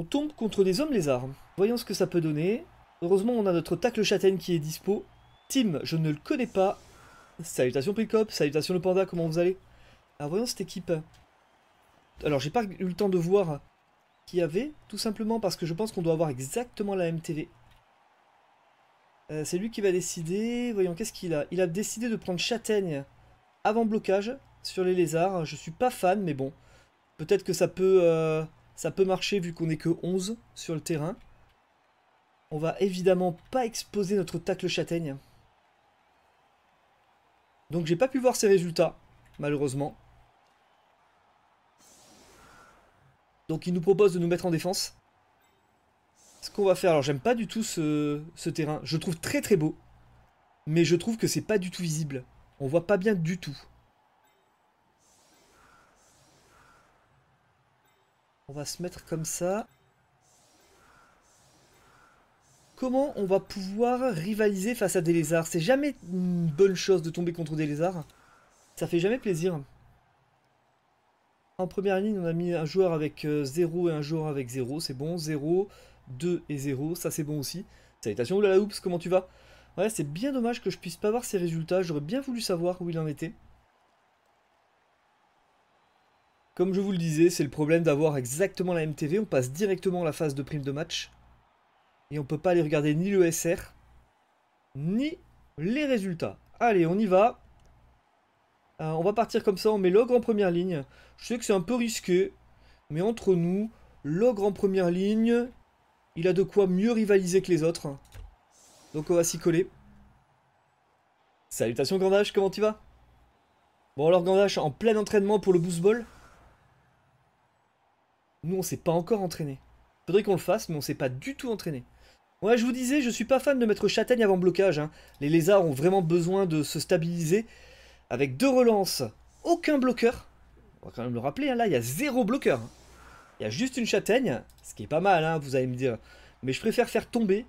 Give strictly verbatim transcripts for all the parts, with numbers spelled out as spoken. On tombe contre des hommes lézards. Voyons ce que ça peut donner. Heureusement, on a notre tacle châtaigne qui est dispo. Team, je ne le connais pas. Salutations Pricope, salutations le panda, comment vous allez? Alors voyons cette équipe. Alors j'ai pas eu le temps de voir qui y avait, tout simplement parce que je pense qu'on doit avoir exactement la même T V. Euh, c'est lui qui va décider. Voyons, qu'est-ce qu'il a? Il a décidé de prendre châtaigne avant blocage sur les lézards. Je suis pas fan, mais bon. Peut-être que ça peut, euh, ça peut marcher vu qu'on n'est que onze sur le terrain. On va évidemment pas exposer notre tacle châtaigne. Donc j'ai pas pu voir ses résultats, malheureusement. Donc il nous propose de nous mettre en défense. Ce qu'on va faire, alors j'aime pas du tout ce, ce terrain. Je le trouve très très beau. Mais je trouve que c'est pas du tout visible. On voit pas bien du tout. On va se mettre comme ça. Comment on va pouvoir rivaliser face à des lézards? C'est jamais une bonne chose de tomber contre des lézards. Ça fait jamais plaisir. En première ligne, on a mis un joueur avec zéro et un joueur avec zéro. C'est bon. zéro, deux et zéro. Ça, c'est bon aussi. Salutations, oulala, oups, comment tu vas? Ouais, c'est bien dommage que je puisse pas voir ses résultats. J'aurais bien voulu savoir où il en était. Comme je vous le disais, c'est le problème d'avoir exactement la M T V. On passe directement à la phase de prime de match. Et on peut pas aller regarder ni le S R, ni les résultats. Allez, on y va. Euh, on va partir comme ça, on met l'ogre en première ligne. Je sais que c'est un peu risqué, mais entre nous, l'ogre en première ligne, il a de quoi mieux rivaliser que les autres. Donc on va s'y coller. Salutations Gandache, comment tu vas? Bon alors Gandache, en plein entraînement pour le boost ball. Nous on s'est pas encore entraîné. Faudrait qu'on le fasse, mais on s'est pas du tout entraîné. Ouais, je vous disais, je suis pas fan de mettre châtaigne avant blocage. Hein. Les lézards ont vraiment besoin de se stabiliser. Avec deux relances, aucun bloqueur. On va quand même le rappeler, hein, là, il y a zéro bloqueur. Il y a juste une châtaigne, ce qui est pas mal, hein, vous allez me dire. Mais je préfère faire tomber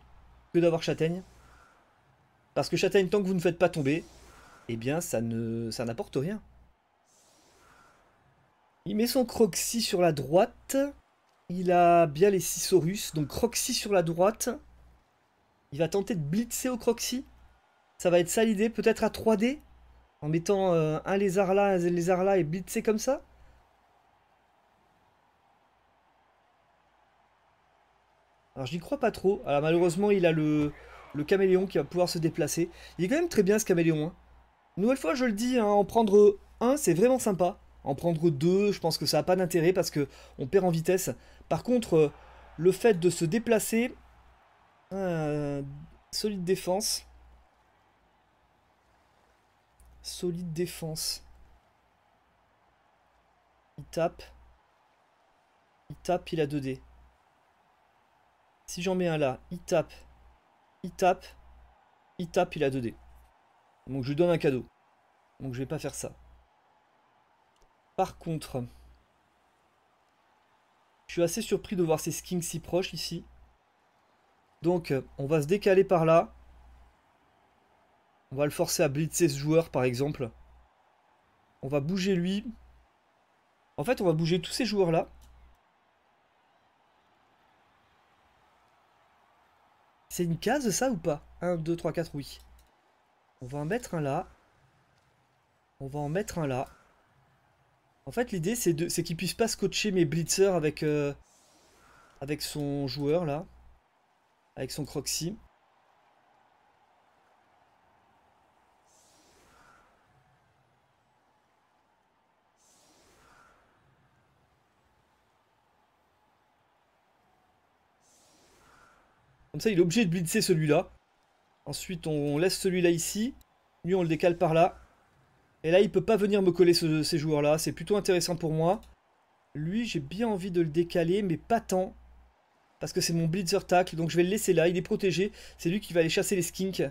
que d'avoir châtaigne. Parce que châtaigne, tant que vous ne faites pas tomber, eh bien, ça ne, ça n'apporte rien. Il met son Croxy sur la droite. Il a bien les Cisaurus, donc Croxy sur la droite. Il va tenter de blitzer au Croxy. Ça va être ça l'idée, peut-être à trois D, en mettant euh, un lézard là, un lézard là et blitzer comme ça. Alors j'y crois pas trop. Alors malheureusement il a le, le caméléon qui va pouvoir se déplacer. Il est quand même très bien ce caméléon. Hein. Une nouvelle fois je le dis, hein, en prendre un c'est vraiment sympa. En prendre deux, je pense que ça n'a pas d'intérêt parce qu'on perd en vitesse. Par contre, le fait de se déplacer... Euh, solide défense. Solide défense. Il tape. Il tape, il a deux D. Si j'en mets un là, il tape. Il tape. Il tape, il a deux D. Donc je lui donne un cadeau. Donc je vais pas faire ça. Par contre, je suis assez surpris de voir ces skins si proches ici. Donc, on va se décaler par là. On va le forcer à blitzer ce joueur, par exemple. On va bouger lui. En fait, on va bouger tous ces joueurs-là. C'est une case, ça, ou pas? un, deux, trois, quatre, oui. On va en mettre un là. On va en mettre un là. En fait, l'idée, c'est qu'il ne puisse pas scotcher mes blitzers avec, euh, avec son joueur, là. Avec son Croxy. Comme ça, il est obligé de blitzer celui-là. Ensuite, on laisse celui-là ici. Lui, on le décale par là. Et là, il peut pas venir me coller ce, ces joueurs-là. C'est plutôt intéressant pour moi. Lui, j'ai bien envie de le décaler, mais pas tant. Parce que c'est mon blitzer tackle, donc je vais le laisser là. Il est protégé. C'est lui qui va aller chasser les skinks.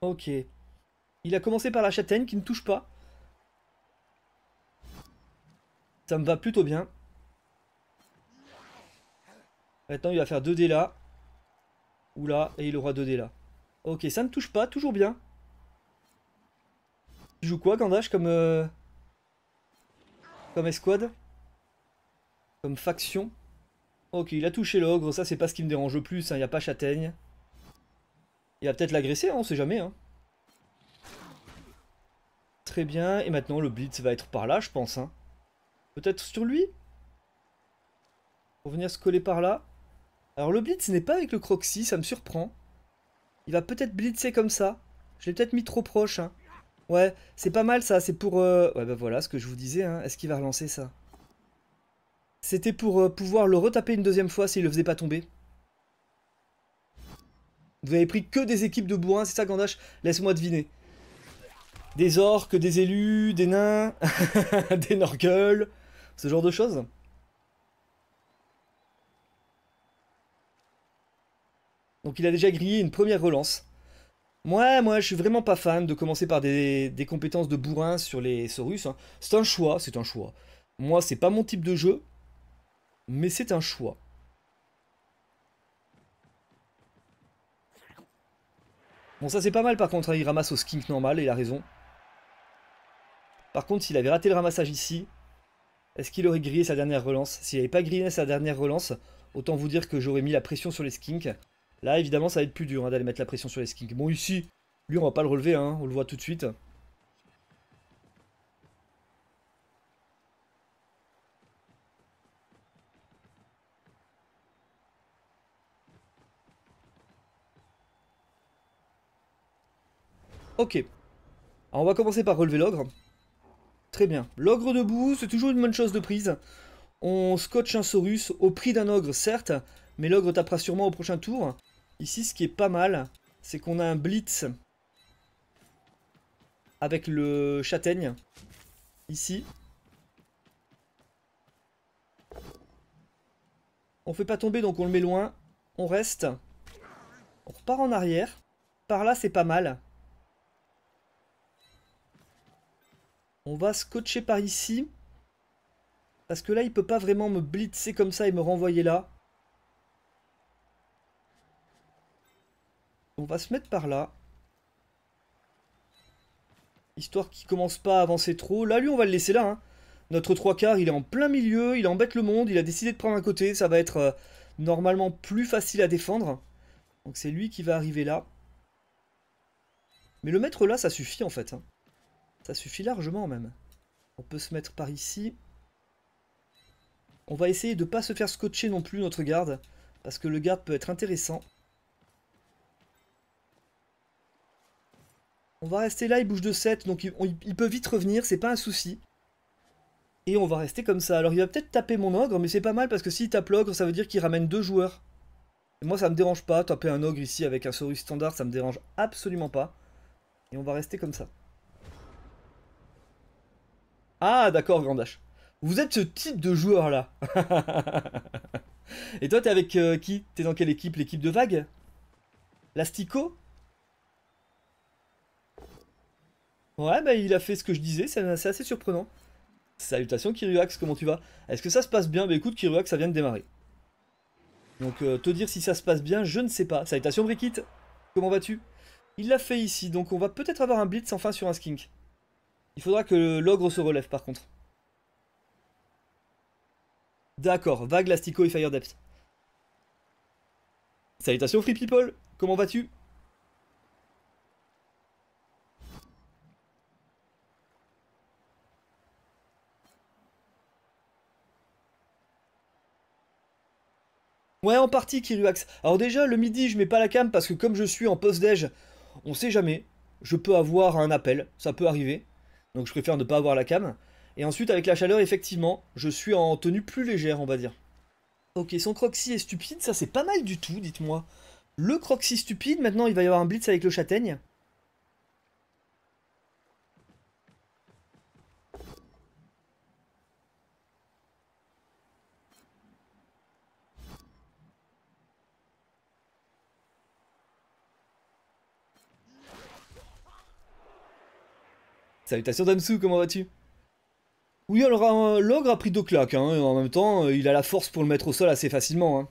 Ok. Il a commencé par la châtaigne qui ne touche pas. Ça me va plutôt bien. Maintenant, il va faire deux dés là. Ou là. Et il aura deux dés là. Ok, ça ne touche pas. Toujours bien. Tu joues quoi, Gandache, comme... Euh... Comme escouade? Comme faction? Ok, il a touché l'ogre. Ça, c'est pas ce qui me dérange le plus. Il hein, n'y a pas châtaigne. Il va peut-être l'agresser. Hein, on sait jamais. Hein. Très bien. Et maintenant, le blitz va être par là, je pense. Hein. Peut-être sur lui? Pour venir se coller par là. Alors le blitz n'est pas avec le Croxy, ça me surprend. Il va peut-être blitzer comme ça. Je l'ai peut-être mis trop proche. Hein. Ouais, c'est pas mal ça, c'est pour... Euh... Ouais bah voilà ce que je vous disais, hein. Est-ce qu'il va relancer ça? C'était pour euh, pouvoir le retaper une deuxième fois s'il ne le faisait pas tomber. Vous avez pris que des équipes de bourrins, c'est ça Gandache? Laisse-moi deviner. Des orques, des élus, des nains, des norgueules, ce genre de choses. Donc il a déjà grillé une première relance. Moi, moi, je suis vraiment pas fan de commencer par des, des compétences de bourrin sur les Saurus. Hein. C'est un choix, c'est un choix. Moi, c'est pas mon type de jeu, mais c'est un choix. Bon, ça c'est pas mal par contre, hein. Il ramasse au skink normal, et il a raison. Par contre, s'il avait raté le ramassage ici, est-ce qu'il aurait grillé sa dernière relance? S'il n'avait pas grillé sa dernière relance, autant vous dire que j'aurais mis la pression sur les skinks. Là, évidemment, ça va être plus dur hein, d'aller mettre la pression sur les skinks. Bon, ici, lui, on va pas le relever, hein, on le voit tout de suite. Ok. Alors, on va commencer par relever l'ogre. Très bien. L'ogre debout, c'est toujours une bonne chose de prise. On scotche un Saurus au prix d'un ogre, certes, mais l'ogre tapera sûrement au prochain tour. Ici, ce qui est pas mal, c'est qu'on a un blitz avec le châtaigne, ici. On fait pas tomber, donc on le met loin. On reste. On repart en arrière. Par là, c'est pas mal. On va scotcher par ici. Parce que là, il peut pas vraiment me blitzer comme ça et me renvoyer là. On va se mettre par là. Histoire qu'il commence pas à avancer trop. Là, lui, on va le laisser là. Hein. Notre trois quarts, il est en plein milieu. Il embête le monde. Il a décidé de prendre un côté. Ça va être euh, normalement plus facile à défendre. Donc, c'est lui qui va arriver là. Mais le mettre là, ça suffit, en fait. Hein. Ça suffit largement, même. On peut se mettre par ici. On va essayer de ne pas se faire scotcher non plus, notre garde. Parce que le garde peut être intéressant. On va rester là, il bouge de sept, donc il, on, il peut vite revenir, c'est pas un souci. Et on va rester comme ça. Alors il va peut-être taper mon ogre, mais c'est pas mal parce que s'il tape l'ogre, ça veut dire qu'il ramène deux joueurs. Et moi ça me dérange pas, taper un ogre ici avec un Saurus standard, ça me dérange absolument pas. Et on va rester comme ça. Ah d'accord Gandache. Vous êtes ce type de joueur là. Et toi t'es avec euh, qui? T'es dans quelle équipe? L'équipe de Vague? Lastico? Ouais, bah il a fait ce que je disais, c'est assez surprenant. Salutations Kiruax, comment tu vas? Est-ce que ça se passe bien? Bah écoute Kiruax, ça vient de démarrer. Donc euh, te dire si ça se passe bien, je ne sais pas. Salutations Brikit, comment vas-tu? Il l'a fait ici, donc on va peut-être avoir un blitz enfin sur un skink. Il faudra que l'ogre se relève par contre. D'accord, Vague, Lastico et fire depth. Salutations free people, comment vas-tu? Ouais, en partie, Kiruax. Alors déjà, le midi, je mets pas la cam parce que comme je suis en post-déj, on sait jamais. Je peux avoir un appel, ça peut arriver. Donc je préfère ne pas avoir la cam. Et ensuite, avec la chaleur, effectivement, je suis en tenue plus légère, on va dire. Ok, son Croxy est stupide, ça c'est pas mal du tout, dites-moi. Le Croxy stupide, maintenant il va y avoir un blitz avec le châtaigne. Salutations Damzou, comment vas-tu? Oui, alors euh, l'ogre a pris deux claques, hein, et en même temps, euh, il a la force pour le mettre au sol assez facilement. Hein.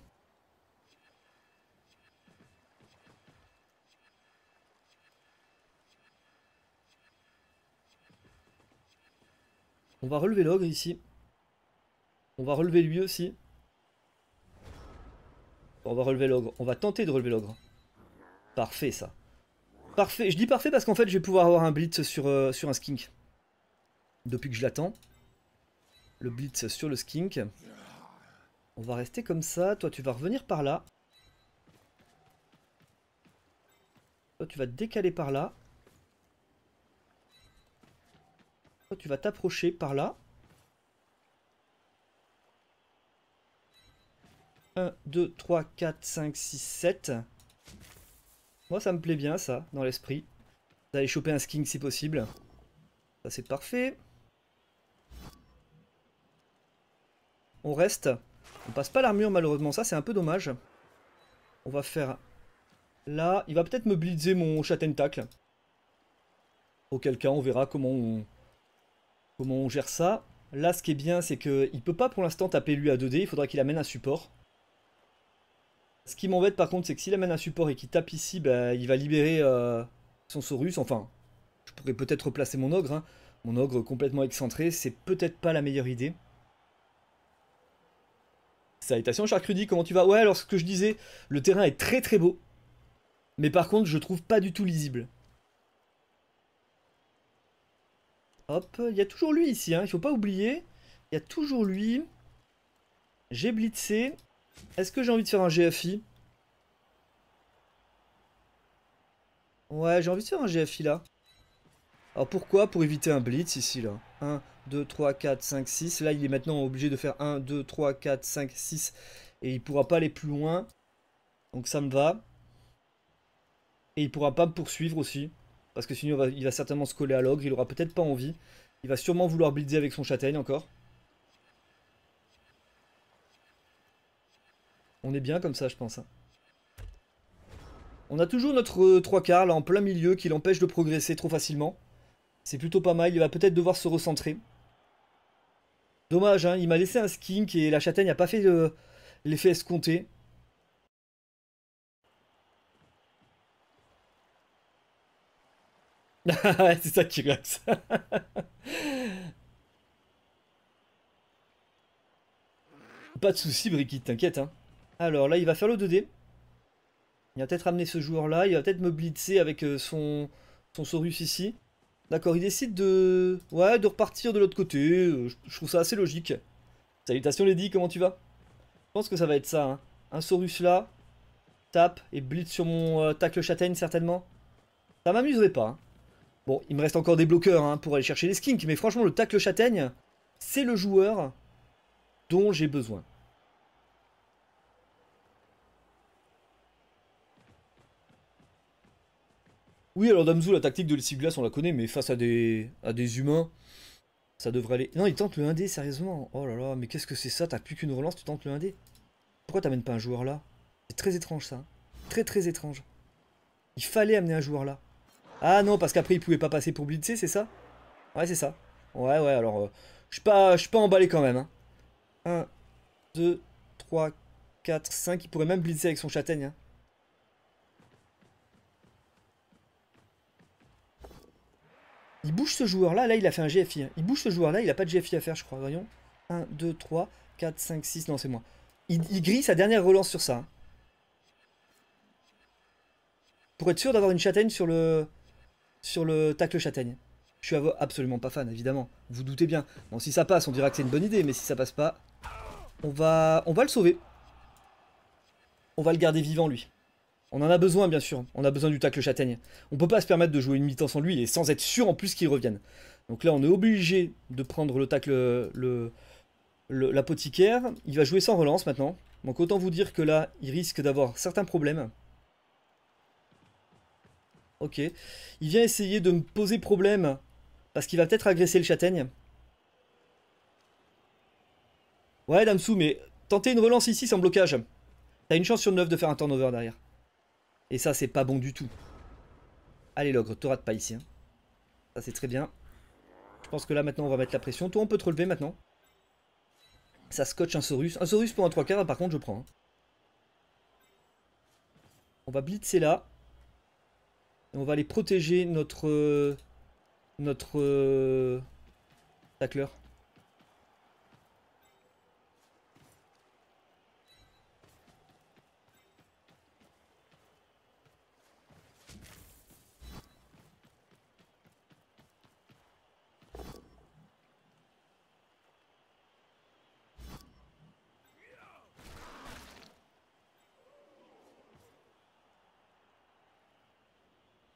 On va relever l'ogre ici. On va relever lui aussi. On va relever l'ogre. On va tenter de relever l'ogre. Parfait ça. Parfait. Je dis parfait parce qu'en fait je vais pouvoir avoir un blitz sur, euh, sur un skink. Depuis que je l'attends. Le blitz sur le skink. On va rester comme ça. Toi tu vas revenir par là. Toi tu vas te décaler par là. Toi tu vas t'approcher par là. un, deux, trois, quatre, cinq, six, sept. Moi ça me plaît bien ça, dans l'esprit. D'aller choper un skink si possible. Ça c'est parfait. On reste. On passe pas l'armure malheureusement, ça c'est un peu dommage. On va faire là. Il va peut-être me blitzer mon chat tentacle. Auquel cas on verra comment on, comment on gère ça. Là ce qui est bien c'est qu'il peut pas pour l'instant taper lui à deux dés, il faudra qu'il amène un support. Ce qui m'embête par contre, c'est que s'il amène un support et qu'il tape ici, bah, il va libérer euh, son Saurus. Enfin, je pourrais peut-être replacer mon ogre. Hein. Mon ogre complètement excentré, c'est peut-être pas la meilleure idée. Salutations Charcrudi, comment tu vas? Ouais, alors ce que je disais, le terrain est très très beau. Mais par contre, je trouve pas du tout lisible. Hop, il y a toujours lui ici, hein, il faut pas oublier. Il y a toujours lui. J'ai blitzé. Est-ce que j'ai envie de faire un G F I? Ouais, j'ai envie de faire un G F I là. Alors pourquoi? Pour éviter un blitz ici là. un, deux, trois, quatre, cinq, six. Là il est maintenant obligé de faire un, deux, trois, quatre, cinq, six. Et il ne pourra pas aller plus loin. Donc ça me va. Et il ne pourra pas me poursuivre aussi. Parce que sinon il va, il va certainement se coller à l'ogre. Il n'aura peut-être pas envie. Il va sûrement vouloir blitzer avec son châtaigne encore. On est bien comme ça, je pense. On a toujours notre trois quarts là en plein milieu qui l'empêche de progresser trop facilement. C'est plutôt pas mal. Il va peut-être devoir se recentrer. Dommage, hein, il m'a laissé un skink et la châtaigne n'a pas fait de... l'effet escompté. C'est ça qui relaxe. Pas de soucis, Brikit, t'inquiète, hein. Alors là il va faire le deux dés. Il va peut-être amener ce joueur là. Il va peut-être me blitzer avec son, son Saurus ici. D'accord, il décide de ouais, de repartir de l'autre côté. Je, je trouve ça assez logique. Salutations Lady, comment tu vas? Je pense que ça va être ça, hein. Un Saurus là. Tape et blitz sur mon euh, tacle châtaigne certainement. Ça m'amuserait pas, hein. Bon, il me reste encore des bloqueurs, hein, pour aller chercher les skinks. Mais franchement le tacle châtaigne, c'est le joueur dont j'ai besoin. Oui, alors Damzou, la tactique de l'essuie-glace, on la connaît, mais face à des, à des humains, ça devrait aller. Non, il tente le un dé, sérieusement. Oh là là, mais qu'est-ce que c'est ça? T'as plus qu'une relance, tu tentes le un dé. Pourquoi t'amènes pas un joueur là? C'est très étrange, ça. Très, très étrange. Il fallait amener un joueur là. Ah non, parce qu'après, il pouvait pas passer pour blitzer, c'est ça? Ouais, c'est ça. Ouais, ouais, alors, euh, je suis pas, pas emballé quand même. Hein. un, deux, trois, quatre, cinq. Il pourrait même blitzer avec son châtaigne, hein. Il bouge ce joueur-là, là il a fait un G F I. Il bouge ce joueur-là, il n'a pas de G F I à faire, je crois. Voyons. un, deux, trois, quatre, cinq, six. Non, c'est moi. Il, il grille sa dernière relance sur ça. Hein. Pour être sûr d'avoir une châtaigne sur le sur le tacle châtaigne. Je suis absolument pas fan, évidemment. Vous doutez bien. Bon, si ça passe, on dira que c'est une bonne idée. Mais si ça passe pas, on va, on va le sauver. On va le garder vivant, lui. On en a besoin, bien sûr. On a besoin du tacle châtaigne. On peut pas se permettre de jouer une mi-temps sans lui et sans être sûr en plus qu'il revienne. Donc là, on est obligé de prendre le tacle, le, l'apothicaire. Il va jouer sans relance maintenant. Donc autant vous dire que là, il risque d'avoir certains problèmes. Ok. Il vient essayer de me poser problème parce qu'il va peut-être agresser le châtaigne. Ouais, Damsou, mais tenter une relance ici sans blocage. T'as une chance sur neuf de faire un turnover derrière. Et ça, c'est pas bon du tout. Allez, l'ogre, te rate pas ici. Hein. Ça, c'est très bien. Je pense que là, maintenant, on va mettre la pression. Toi, on peut te relever maintenant. Ça scotche un Saurus. Un Saurus pour un trois quarts, par contre, je prends. Hein. On va blitzer là. Et on va aller protéger notre... Euh, notre... Euh, tacleur.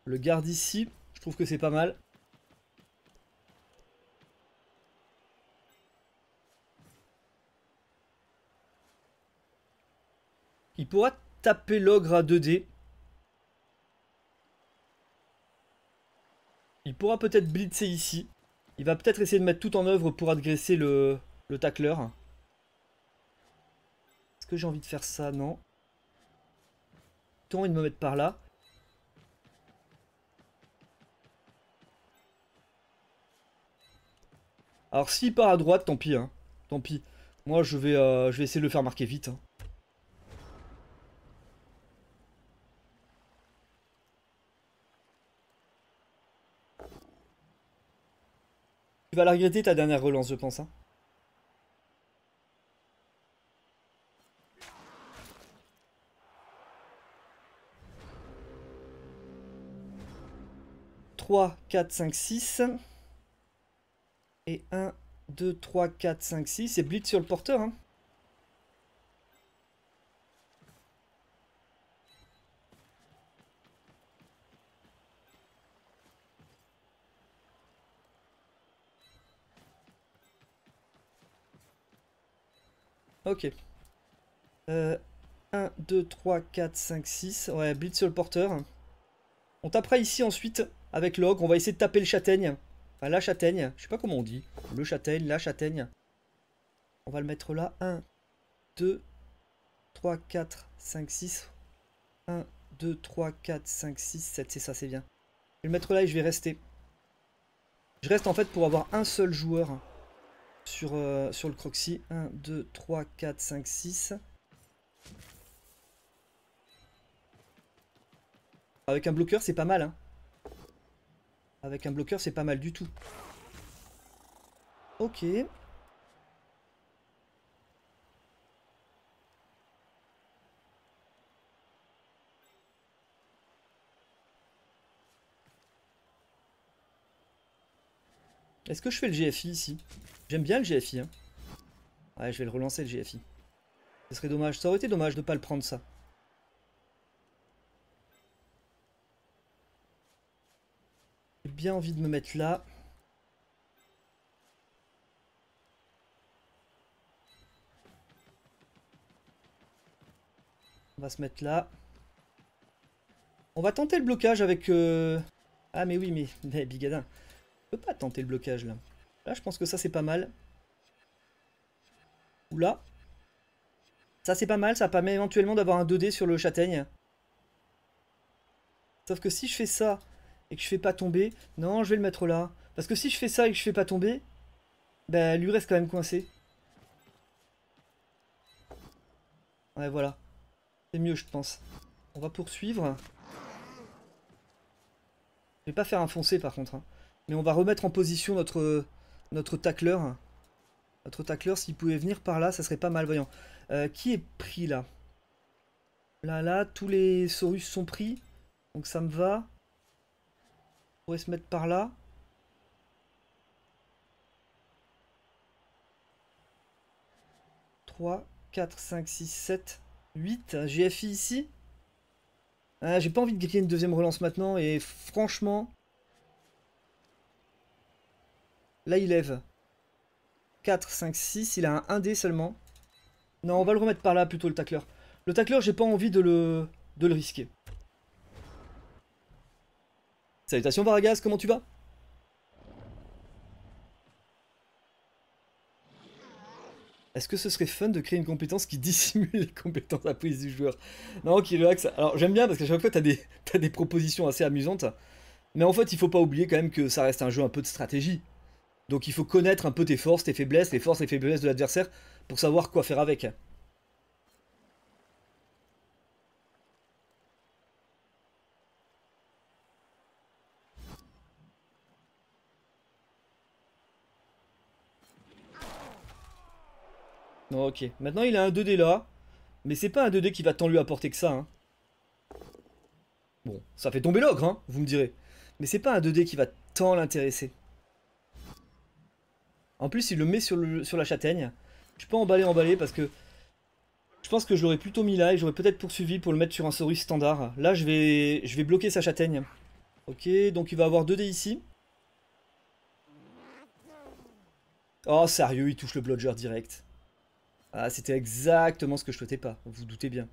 Le garde ici, je trouve que c'est pas mal. Il pourra taper l'ogre à deux dés. Il pourra peut-être blitzer ici. Il va peut-être essayer de mettre tout en œuvre pour agresser le, le tacleur. Est-ce que j'ai envie de faire ça? Non. Tant il me met par là. Alors s'il part à droite, tant pis. Hein. Tant pis. Moi je vais, euh, je vais essayer de le faire marquer vite. Hein. Tu vas la regretter ta dernière relance, je pense. Hein. trois, quatre, cinq, six. Et un, deux, trois, quatre, cinq, six. Et blitz sur le porteur. Hein. Ok. Euh, un, deux, trois, quatre, cinq, six. Ouais, blitz sur le porteur. On tapera ici ensuite avec l'ogre. On va essayer de taper le châtaigne. Enfin, la châtaigne. Je sais pas comment on dit. Le châtaigne, la châtaigne. On va le mettre là. un, deux, trois, quatre, cinq, six. un, deux, trois, quatre, cinq, six, sept. C'est ça, c'est bien. Je vais le mettre là et je vais rester. Je reste en fait pour avoir un seul joueur. Sur, euh, sur le Croxy. un, deux, trois, quatre, cinq, six. Avec un bloqueur, c'est pas mal. Hein. Avec un bloqueur, c'est pas mal du tout. Ok. Est-ce que je fais le G F I ici? J'aime bien le G F I. Hein. Ouais, je vais le relancer le G F I. Ce serait dommage. Ça aurait été dommage de ne pas le prendre ça. J'ai bien envie de me mettre là. On va se mettre là. On va tenter le blocage avec... Euh... Ah mais oui, mais, mais Bigadin. Je peux pas tenter le blocage là. Là je pense que ça c'est pas mal. Ou là. Ça c'est pas mal, ça permet éventuellement d'avoir un deux dés sur le châtaigne. Sauf que si je fais ça et que je fais pas tomber... Non je vais le mettre là. Parce que si je fais ça et que je fais pas tomber... Ben lui reste quand même coincé. Ouais voilà. C'est mieux je pense. On va poursuivre. Je vais pas faire un foncé par contre. Hein. Mais on va remettre en position notre notre tacleur. Notre tacleur, s'il pouvait venir par là, ça serait pas mal, voyons. Euh, qui est pris là? Là, là, tous les Saurus sont pris. Donc ça me va. On pourrait se mettre par là. trois, quatre, cinq, six, sept, huit. G F I ici. Ah, j'ai pas envie de griller une deuxième relance maintenant. Et franchement... Là, il lève quatre, cinq, six. Il a un un dé seulement. Non, on va le remettre par là, plutôt, le tacleur. Le tacleur, j'ai pas envie de le, de le risquer. Salutations, Vargas. Comment tu vas? Est-ce que ce serait fun de créer une compétence qui dissimule les compétences apprises du joueur? Non, Kiruax. Alors, j'aime bien, parce qu'à chaque fois, t'as des, t'as des propositions assez amusantes. Mais en fait, il faut pas oublier quand même que ça reste un jeu un peu de stratégie. Donc il faut connaître un peu tes forces, tes faiblesses, les forces et faiblesses de l'adversaire pour savoir quoi faire avec. Non, ok. Maintenant il a un deux dés là, mais c'est pas un deux dés qui va tant lui apporter que ça. Hein. Bon, ça fait tomber l'ogre, hein, vous me direz. Mais c'est pas un deux dés qui va tant l'intéresser. En plus, il le met sur, le, sur la châtaigne. Je peux emballer, emballer parce que je pense que je l'aurais plutôt mis là et j'aurais peut-être poursuivi pour le mettre sur un Saurus standard. Là, je vais, je vais bloquer sa châtaigne. Ok, donc il va avoir deux dés ici. Oh, sérieux, il touche le blodger direct. Ah, c'était exactement ce que je souhaitais pas, vous vous doutez bien.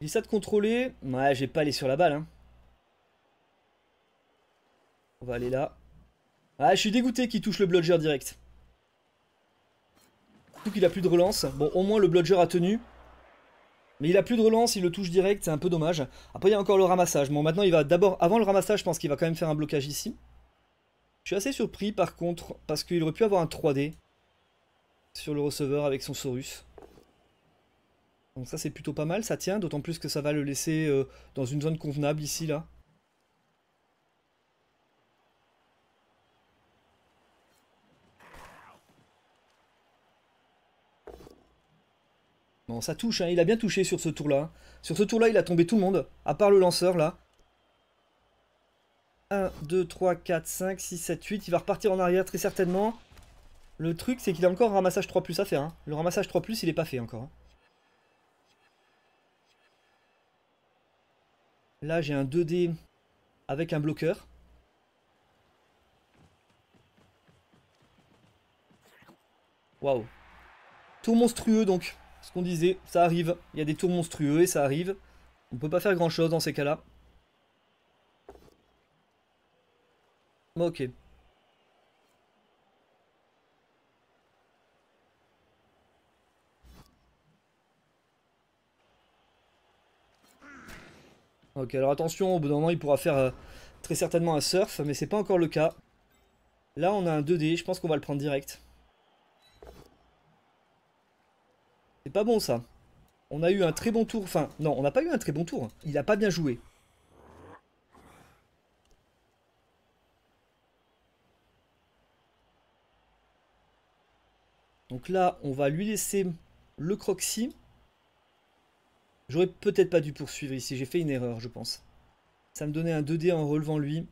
Il essaie de contrôler. Ouais, j'ai pas allé sur la balle. Hein. On va aller là. Ah, je suis dégoûté qu'il touche le blodger direct. Surtout qu'il a plus de relance. Bon, au moins le blodger a tenu. Mais il a plus de relance, il le touche direct, c'est un peu dommage. Après, il y a encore le ramassage. Bon, maintenant, il va d'abord, avant le ramassage, je pense qu'il va quand même faire un blocage ici. Je suis assez surpris, par contre, parce qu'il aurait pu avoir un trois dés sur le receveur avec son Saurus. Donc ça, c'est plutôt pas mal, ça tient, d'autant plus que ça va le laisser euh, dans une zone convenable ici, là. Non, ça touche, hein. Il a bien touché sur ce tour-là. Sur ce tour-là, il a tombé tout le monde, à part le lanceur, là. un, deux, trois, quatre, cinq, six, sept, huit. Il va repartir en arrière, très certainement. Le truc, c'est qu'il a encore un ramassage trois plus à faire. Hein. Le ramassage trois plus, il n'est pas fait encore. Hein. Là, j'ai un deux dés avec un bloqueur. Waouh. Tour monstrueux, donc. Ce qu'on disait, ça arrive. Il y a des tours monstrueux et ça arrive. On peut pas faire grand chose dans ces cas-là. Ok. Ok, alors attention, au bout d'un moment, il pourra faire euh, très certainement un surf, mais c'est pas encore le cas. Là, on a un deux dés, je pense qu'on va le prendre direct. C'est pas bon ça. On a eu un très bon tour. Enfin, non, on n'a pas eu un très bon tour. Il n'a pas bien joué. Donc là, on va lui laisser le Croxy. J'aurais peut-être pas dû poursuivre ici. J'ai fait une erreur, je pense. Ça me donnait un deux dés en relevant lui.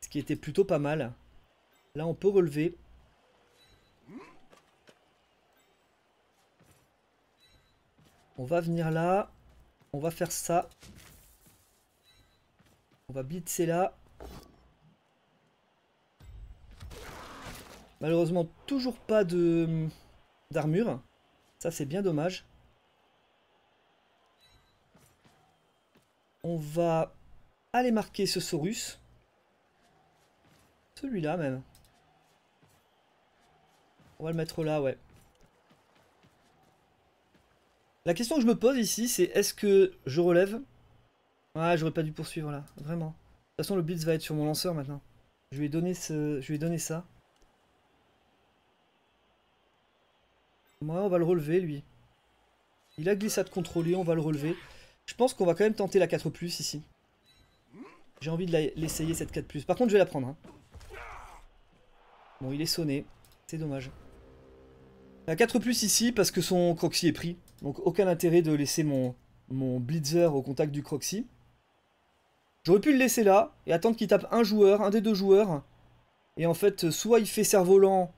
Ce qui était plutôt pas mal. Là, on peut relever. On va venir là, on va faire ça, on va blitzer là. Malheureusement, toujours pas de d'armure, ça c'est bien dommage. On va aller marquer ce Saurus, celui-là même. On va le mettre là, ouais. La question que je me pose ici, c'est est-ce que je relève? Ouais, j'aurais pas dû poursuivre là, vraiment. De toute façon, le blitz va être sur mon lanceur maintenant. Je lui ai donné, ce... je lui ai donné ça. Moi, ouais, on va le relever, lui. Il a glissade contrôlée, on va le relever. Je pense qu'on va quand même tenter la quatre plus ici. J'ai envie de l'essayer, cette quatre plus. Par contre, je vais la prendre. Hein. Bon, il est sonné. C'est dommage. La quatre plus ici, parce que son Croxy est pris. Donc aucun intérêt de laisser mon, mon blitzer au contact du Croxy. J'aurais pu le laisser là et attendre qu'il tape un joueur, un des deux joueurs. Et en fait, soit il fait cerf-volant,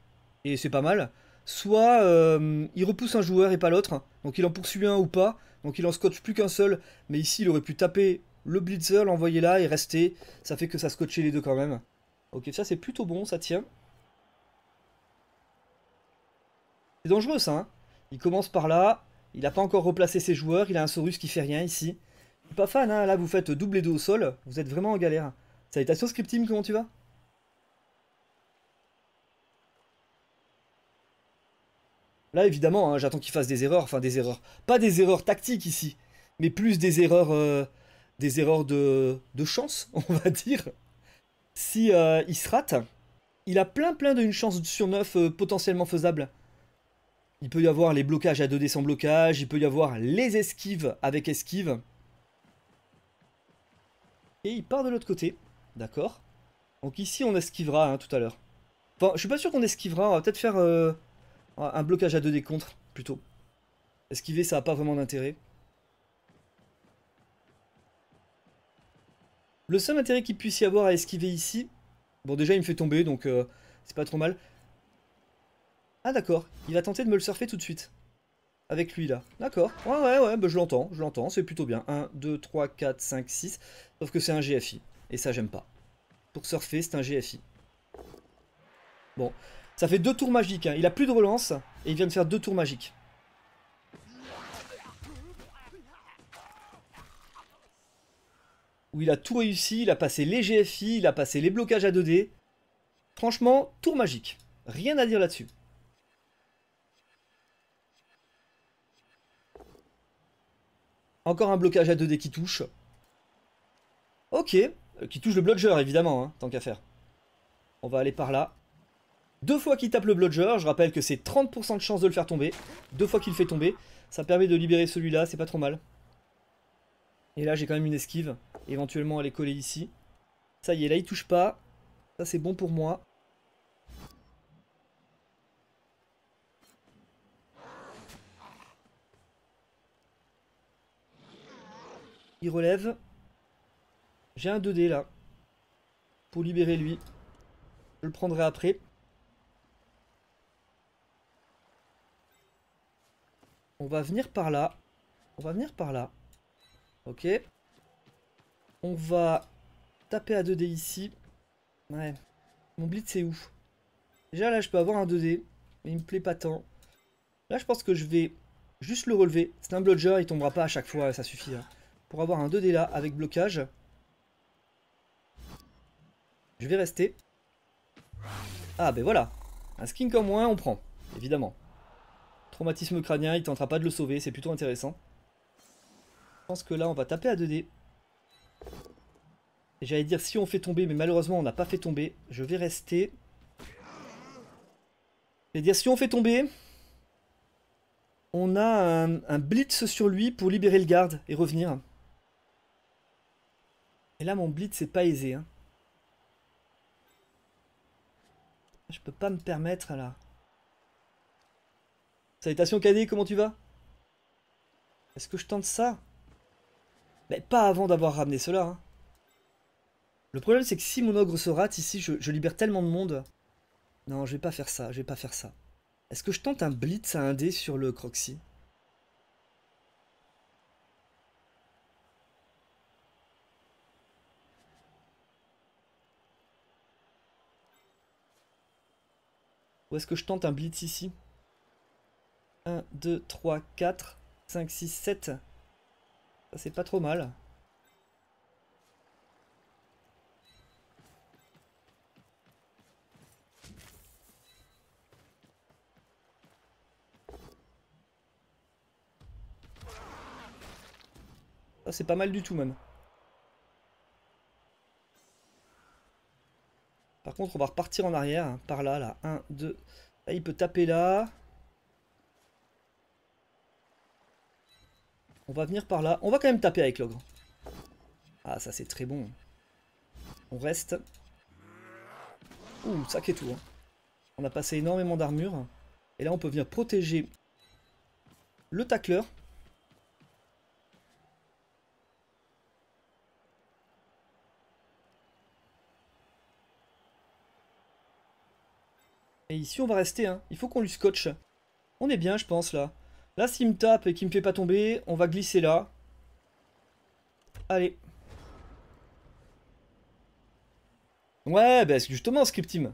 et c'est pas mal, soit euh, il repousse un joueur et pas l'autre. Donc il en poursuit un ou pas, donc il en scotche plus qu'un seul. Mais ici, il aurait pu taper le blitzer, l'envoyer là et rester. Ça fait que ça scotchait les deux quand même. Ok, ça c'est plutôt bon, ça tient. C'est dangereux ça, hein. Il commence par là. Il n'a pas encore replacé ses joueurs, il a un Saurus qui fait rien ici. Je suis pas fan, hein. Là vous faites double et deux au sol, vous êtes vraiment en galère. Salutations script team, comment tu vas? Là évidemment, hein, j'attends qu'il fasse des erreurs, enfin des erreurs. Pas des erreurs tactiques ici, mais plus des erreurs euh, des erreurs de, de chance, on va dire. Si euh, il se rate, il a plein plein d'une chance sur neuf euh, potentiellement faisable. Il peut y avoir les blocages à deux dés sans blocage, il peut y avoir les esquives avec esquive. Et il part de l'autre côté, d'accord. Donc ici on esquivera hein, tout à l'heure. Enfin, je suis pas sûr qu'on esquivera, on va peut-être faire euh, un blocage à deux dés contre, plutôt. Esquiver ça n'a pas vraiment d'intérêt. Le seul intérêt qu'il puisse y avoir à esquiver ici... Bon déjà il me fait tomber, donc euh, c'est pas trop mal. Ah d'accord, il va tenter de me le surfer tout de suite. avec lui là. D'accord. Ouais, ouais, ouais, bah, je l'entends, je l'entends, c'est plutôt bien. un, deux, trois, quatre, cinq, six. Sauf que c'est un G F I. Et ça, j'aime pas. Pour surfer, c'est un G F I. Bon. Ça fait deux tours magiques. Hein. Il a plus de relance et il vient de faire deux tours magiques. Où il a tout réussi, il a passé les G F I, il a passé les blocages à deux dés. Franchement, tour magique. Rien à dire là-dessus. Encore un blocage à deux dés qui touche. Ok, qui touche le bludger évidemment, hein, tant qu'à faire. On va aller par là. Deux fois qu'il tape le bludger, je rappelle que c'est trente pour cent de chance de le faire tomber. Deux fois qu'il le fait tomber, ça permet de libérer celui-là, c'est pas trop mal. Et là j'ai quand même une esquive, éventuellement aller coller ici. Ça y est, là il touche pas. Ça c'est bon pour moi. Il relève. J'ai un deux dés là. Pour libérer lui. Je le prendrai après. On va venir par là. On va venir par là. Ok. On va taper à deux dés ici. Ouais. Mon blitz c'est où? Déjà là je peux avoir un deux dés. Mais il me plaît pas tant. Là je pense que je vais juste le relever. C'est un bludger, il tombera pas à chaque fois. Ça suffit hein. Pour avoir un deux dés là, avec blocage. Je vais rester. Ah ben voilà. Un skin comme moi, on prend, évidemment. Traumatisme crânien, il tentera pas de le sauver, c'est plutôt intéressant. Je pense que là, on va taper à deux dés. Et j'allais dire si on fait tomber, mais malheureusement, on n'a pas fait tomber. Je vais rester. J'allais dire si on fait tomber... On a un, un blitz sur lui pour libérer le garde et revenir. Et là, mon blitz, c'est pas aisé. Hein. Je peux pas me permettre, là. Salutations, Cadet, comment tu vas? Est-ce que je tente ça? Mais pas avant d'avoir ramené cela. Hein. Le problème, c'est que si mon ogre se rate, ici, je, je libère tellement de monde. Non, je vais pas faire ça, je vais pas faire ça. Est-ce que je tente un blitz à un dé sur le Croxy? Ou est-ce que je tente un blitz ici? un, deux, trois, quatre, cinq, six, sept. Ça c'est pas trop mal. C'est pas mal du tout même. Par contre on va repartir en arrière. Hein, par là, là. un, deux. Là il peut taper là. On va venir par là. On va quand même taper avec l'ogre. Ah ça c'est très bon. On reste. Ouh, sac et tout. Hein. On a passé énormément d'armure. Et là on peut venir protéger le tacleur. Et ici on va rester, hein. Il faut qu'on lui scotche. On est bien je pense là. Là s'il me tape et qu'il me fait pas tomber, on va glisser là. Allez. Ouais, bah justement script team.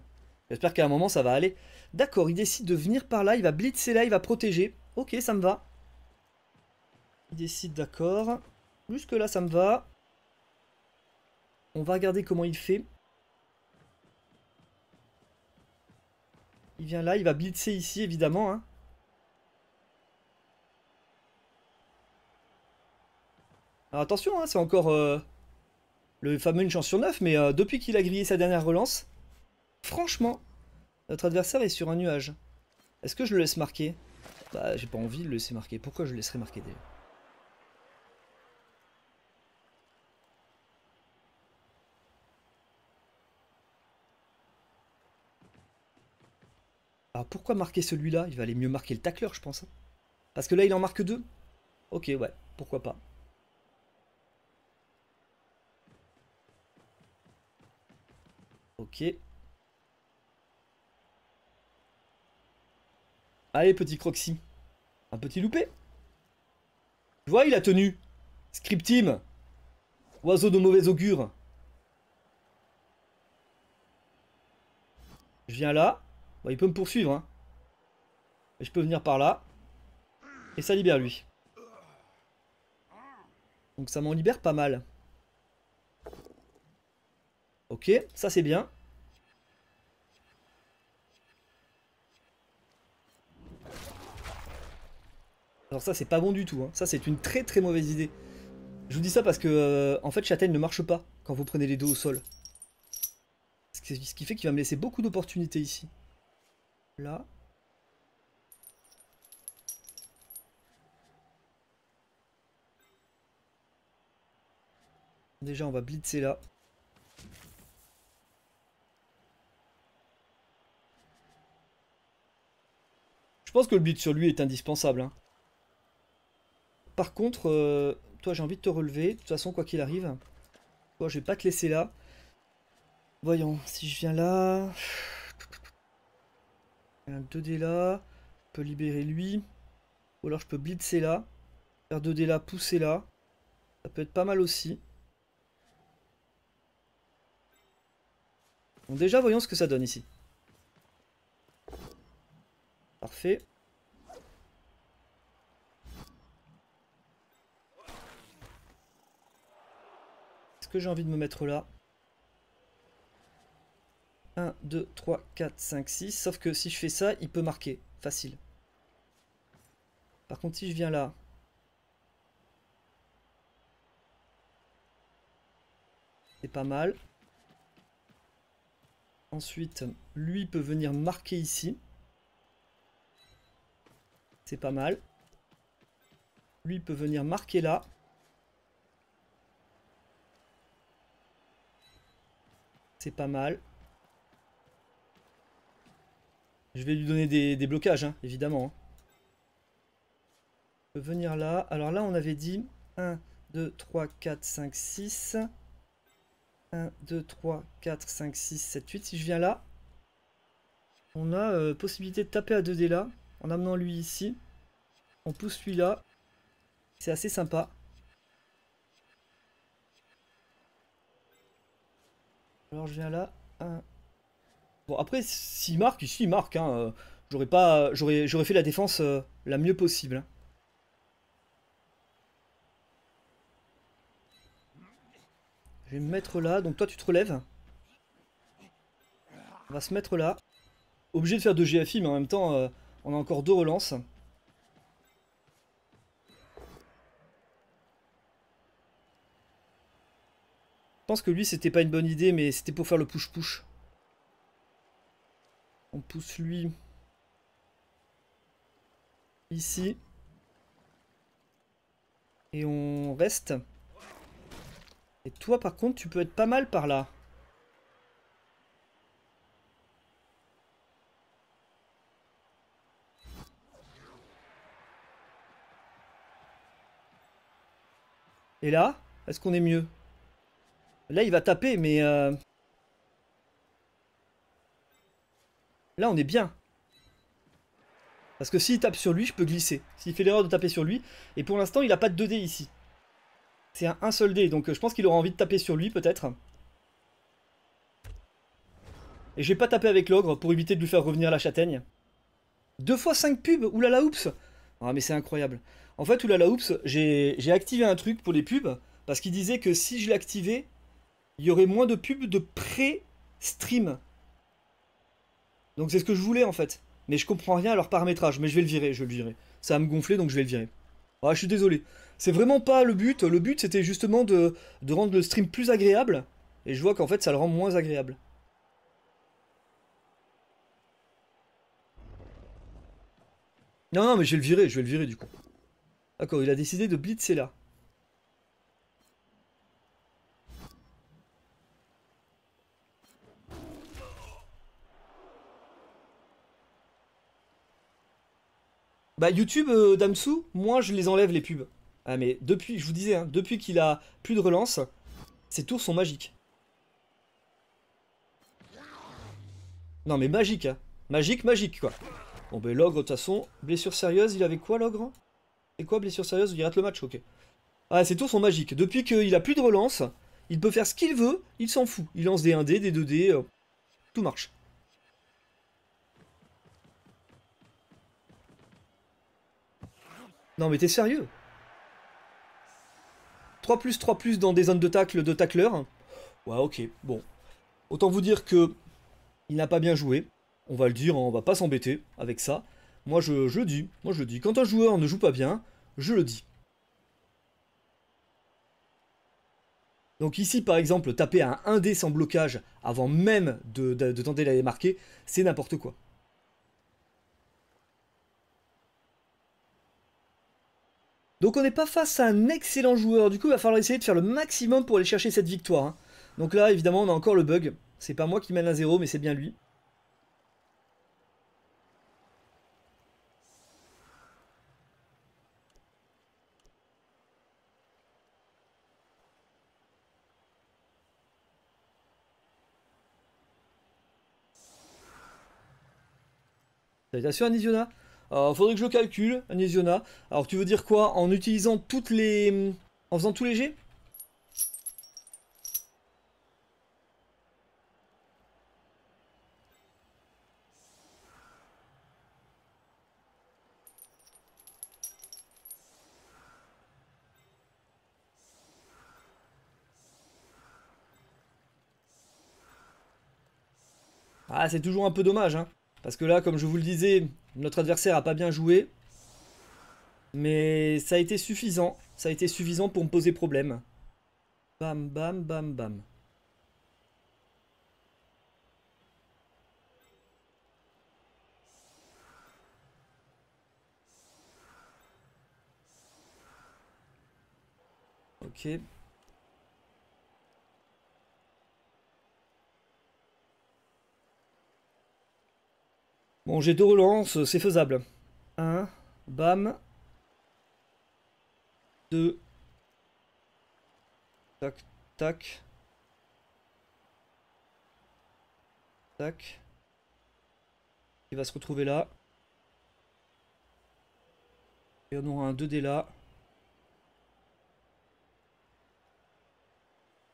J'espère qu'à un moment ça va aller. D'accord, il décide de venir par là, il va blitzer là, il va protéger. Ok, ça me va. Il décide d'accord. Jusque là ça me va. On va regarder comment il fait. Il vient là, il va blitzer ici, évidemment. Hein. Alors attention, hein, c'est encore euh, le fameux une chance sur neuf, mais euh, depuis qu'il a grillé sa dernière relance, franchement, notre adversaire est sur un nuage. Est-ce que je le laisse marquer? Bah, j'ai pas envie de le laisser marquer. Pourquoi je le laisserais marquer déjà? Alors pourquoi marquer celui-là? Il va aller mieux marquer le tacleur, je pense. Parce que là, il en marque deux. Ok, ouais, pourquoi pas. Ok. Allez, petit Croxy. Un petit loupé. Tu vois, il a tenu. Script team. Oiseau de mauvais augure. Je viens là. Bon, il peut me poursuivre. Hein. Je peux venir par là. Et ça libère lui. Donc ça m'en libère pas mal. Ok, ça c'est bien. Alors ça c'est pas bon du tout, hein. Ça c'est une très très mauvaise idée. Je vous dis ça parce que euh, en fait Châtaigne ne marche pas quand vous prenez les deux au sol. Ce qui, ce qui fait qu'il va me laisser beaucoup d'opportunités ici. Là. Déjà on va blitzer là. Je pense que le blitz sur lui est indispensable, hein. Par contre, euh, toi j'ai envie de te relever, de toute façon quoi qu'il arrive. Toi je vais pas te laisser là. Voyons, si je viens là... Un deux dés là, je peux libérer lui. Ou alors je peux blitzer là. Faire deux dés là, pousser là. Ça peut être pas mal aussi. Bon déjà voyons ce que ça donne ici. Parfait. Que j'ai envie de me mettre là. un, deux, trois, quatre, cinq, six. Sauf que si je fais ça, il peut marquer. Facile. Par contre, si je viens là. C'est pas mal. Ensuite, lui peut venir marquer ici. C'est pas mal. Lui peut venir marquer là. C'est pas mal. Je vais lui donner des, des blocages, hein, évidemment. Je peux venir là. Alors là, on avait dit un, deux, trois, quatre, cinq, six. un, deux, trois, quatre, cinq, six, sept, huit. Si je viens là, on a euh, possibilité de taper à deux dés là, en amenant lui ici. On pousse lui là. C'est assez sympa. Alors je viens là. Un... Bon après s'il marque, ici il marque. Hein, euh, j'aurais pas, j'aurais, j'aurais fait la défense euh, la mieux possible. Hein. Je vais me mettre là. Donc toi tu te relèves. On va se mettre là. Obligé de faire deux G F I mais en même temps euh, on a encore deux relances. Je pense que lui c'était pas une bonne idée mais c'était pour faire le push-push. On pousse lui ici. Et on reste. Et toi par contre tu peux être pas mal par là. Et là, est-ce qu'on est mieux ? Là, il va taper, mais... Euh... Là, on est bien. Parce que s'il tape sur lui, je peux glisser. S'il fait l'erreur de taper sur lui. Et pour l'instant, il n'a pas de deux dés ici. C'est un, un seul dé. Donc, je pense qu'il aura envie de taper sur lui, peut-être. Et je vais pas taper avec l'ogre pour éviter de lui faire revenir la châtaigne. deux fois cinq pubs. Oulala, oups. Ah, mais c'est incroyable. En fait, oulala, oups, j'ai activé un truc pour les pubs. Parce qu'il disait que si je l'activais... Il y aurait moins de pubs de pré-stream. Donc c'est ce que je voulais en fait. Mais je comprends rien à leur paramétrage. Mais je vais le virer, je vais le virer. Ça va me gonfler donc je vais le virer. Ah, je suis désolé. C'est vraiment pas le but. Le but c'était justement de, de rendre le stream plus agréable. Et je vois qu'en fait ça le rend moins agréable. Non, non mais je vais le virer, je vais le virer du coup. D'accord, il a décidé de blitzer là. Bah YouTube, euh, Damzou, moi je les enlève les pubs. Ah mais depuis, je vous disais, hein, depuis qu'il a plus de relance, ses tours sont magiques. Non mais magique, hein. Magique, magique quoi. Bon ben l'ogre de toute façon, blessure sérieuse, il avait quoi l'ogre? C'est quoi blessure sérieuse? Il rate le match, ok. Ah ses tours sont magiques, depuis qu'il a plus de relance, il peut faire ce qu'il veut, il s'en fout. Il lance des un dés, des deux dés, euh, tout marche. Non mais t'es sérieux? trois plus trois plus dans des zones de tacle de tacleur. Ouais ok, bon. Autant vous dire que il n'a pas bien joué. On va le dire, on va pas s'embêter avec ça. Moi je, je le dis, moi je le dis. Quand un joueur ne joue pas bien, je le dis. Donc ici par exemple, taper à un un dé sans blocage avant même de, de, de tenter d'aller marquer, c'est n'importe quoi. Donc on n'est pas face à un excellent joueur, du coup il va falloir essayer de faire le maximum pour aller chercher cette victoire. Hein. Donc là évidemment on a encore le bug, c'est pas moi qui mène à zéro mais c'est bien lui. Salutations Anisiona. Alors, faudrait que je le calcule, Anisiona. Alors, tu veux dire quoi? En utilisant toutes les... En faisant tous les jets? Ah, c'est toujours un peu dommage, hein. Parce que là, comme je vous le disais, notre adversaire a pas bien joué. Mais ça a été suffisant. Ça a été suffisant pour me poser problème. Bam, bam, bam, bam. Ok. Bon, j'ai deux relances, c'est faisable. un, bam. deux. Tac, tac. Tac. Il va se retrouver là. Et on aura un deux dés là.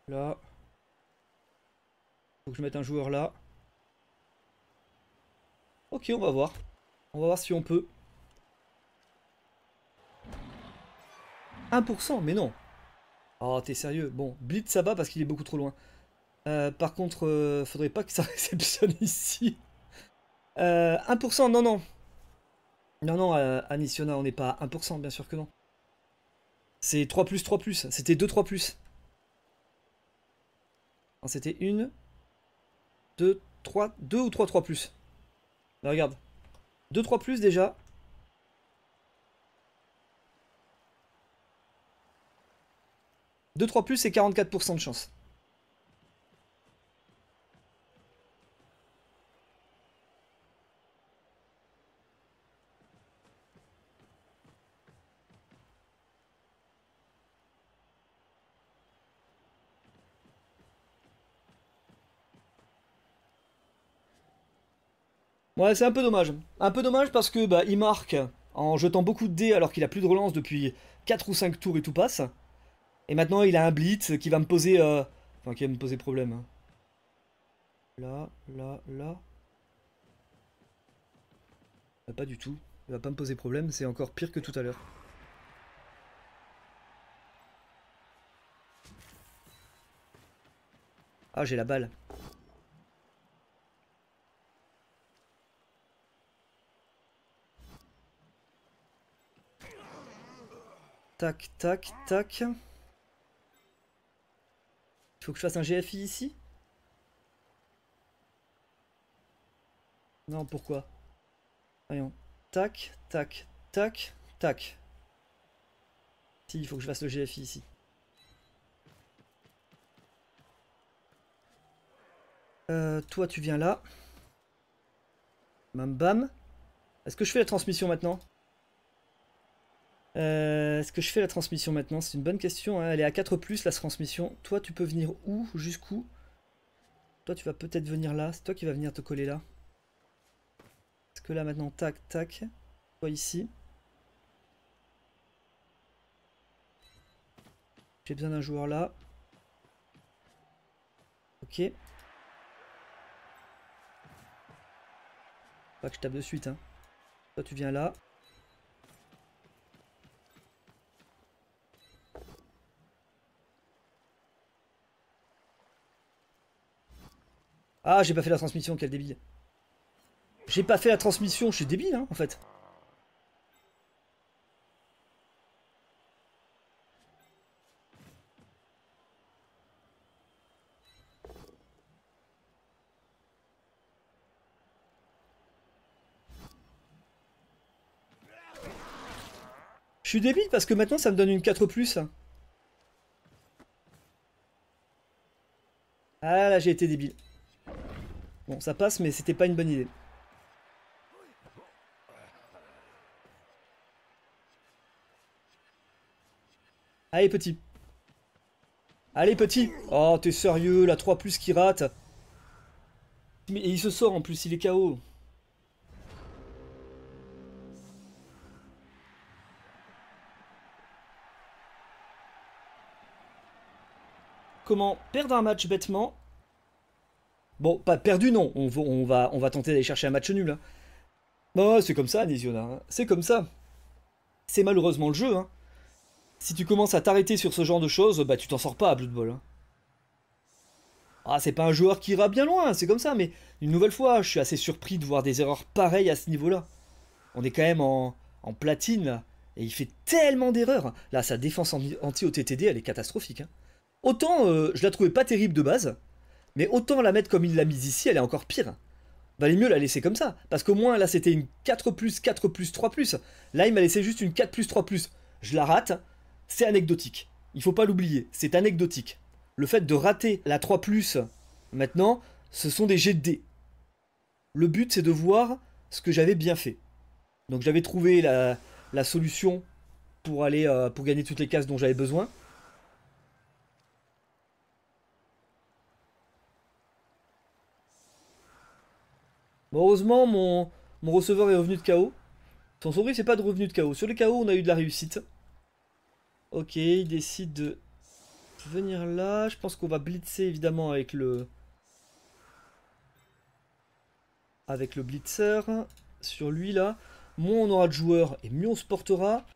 Là. Faut que je mette un joueur là. Ok, on va voir. On va voir si on peut. un pour cent, mais non. Oh, t'es sérieux. Bon, Blitz, ça va parce qu'il est beaucoup trop loin. Euh, par contre, euh, faudrait pas que ça réceptionne ici. Euh, un pour cent, non, non. Non, non, euh, Anisiona, on n'est pas à un pour cent, bien sûr que non. C'est trois plus, trois plus. C'était deux, trois plus. C'était un, deux, trois, deux ou trois, trois plus. Là, regarde, deux, trois plus déjà. deux, trois plus, c'est quarante-quatre pour cent de chance. Ouais, c'est un peu dommage. Un peu dommage parce que bah, il marque en jetant beaucoup de dés alors qu'il a plus de relance depuis quatre ou cinq tours et tout passe. Et maintenant il a un blitz qui va me poser... Euh... Enfin, qui va me poser problème. Là, là, là... Bah, pas du tout. Il va pas me poser problème, c'est encore pire que tout à l'heure. Ah, j'ai la balle. Tac, tac, tac. Il faut que je fasse un G F I ici? Non, pourquoi? Voyons. Tac, tac, tac, tac. Si, il faut que je fasse le G F I ici. Euh, toi, tu viens là. Bam, bam. Est-ce que je fais la transmission maintenant? Euh, Est-ce que je fais la transmission maintenant? C'est une bonne question, hein. Elle est à quatre plus la transmission. Toi tu peux venir où? Jusqu'où? Toi tu vas peut-être venir là, c'est toi qui vas venir te coller là. Parce que là maintenant, tac, tac, toi ici. J'ai besoin d'un joueur là. Ok. Pas que je tape de suite, hein. Toi tu viens là. Ah, j'ai pas fait la transmission, quel débile. J'ai pas fait la transmission, je suis débile, hein, en fait. Je suis débile parce que maintenant ça me donne une quatre plus. Ah là, j'ai été débile. Bon, ça passe, mais c'était pas une bonne idée. Allez, petit. Allez, petit. Oh, t'es sérieux, la trois plus qui rate. Mais il se sort en plus, il est K O. Comment perdre un match bêtement? Bon, pas perdu, non. On va, on va, on va tenter d'aller chercher un match nul. Hein. Bon, c'est comme ça, Anisiona. Hein. C'est comme ça. C'est malheureusement le jeu. Hein. Si tu commences à t'arrêter sur ce genre de choses, bah tu t'en sors pas à Blood Bowl. Hein. Ah, c'est pas un joueur qui ira bien loin, c'est comme ça. Mais une nouvelle fois, je suis assez surpris de voir des erreurs pareilles à ce niveau-là. On est quand même en, en platine, là. Et il fait tellement d'erreurs. Là, sa défense anti-O T T D, elle est catastrophique. Hein. Autant, euh, je la trouvais pas terrible de base, mais autant la mettre comme il l'a mise ici, elle est encore pire. Valait mieux la laisser comme ça, parce qu'au moins là c'était une quatre plus, quatre plus, trois plus. Là il m'a laissé juste une quatre plus, trois plus. Je la rate, c'est anecdotique. Il faut pas l'oublier, c'est anecdotique. Le fait de rater la trois plus, maintenant, ce sont des jets de dés. Le but c'est de voir ce que j'avais bien fait. Donc j'avais trouvé la, la solution pour, aller, euh, pour gagner toutes les cases dont j'avais besoin. Bon, heureusement, mon, mon receveur est revenu de K O. Son survie, c'est pas de revenu de K O. Sur les K O, on a eu de la réussite. Ok, il décide de venir là. Je pense qu'on va blitzer, évidemment, avec le... Avec le blitzer. Sur lui, là. Moins on aura de joueurs et mieux on se portera.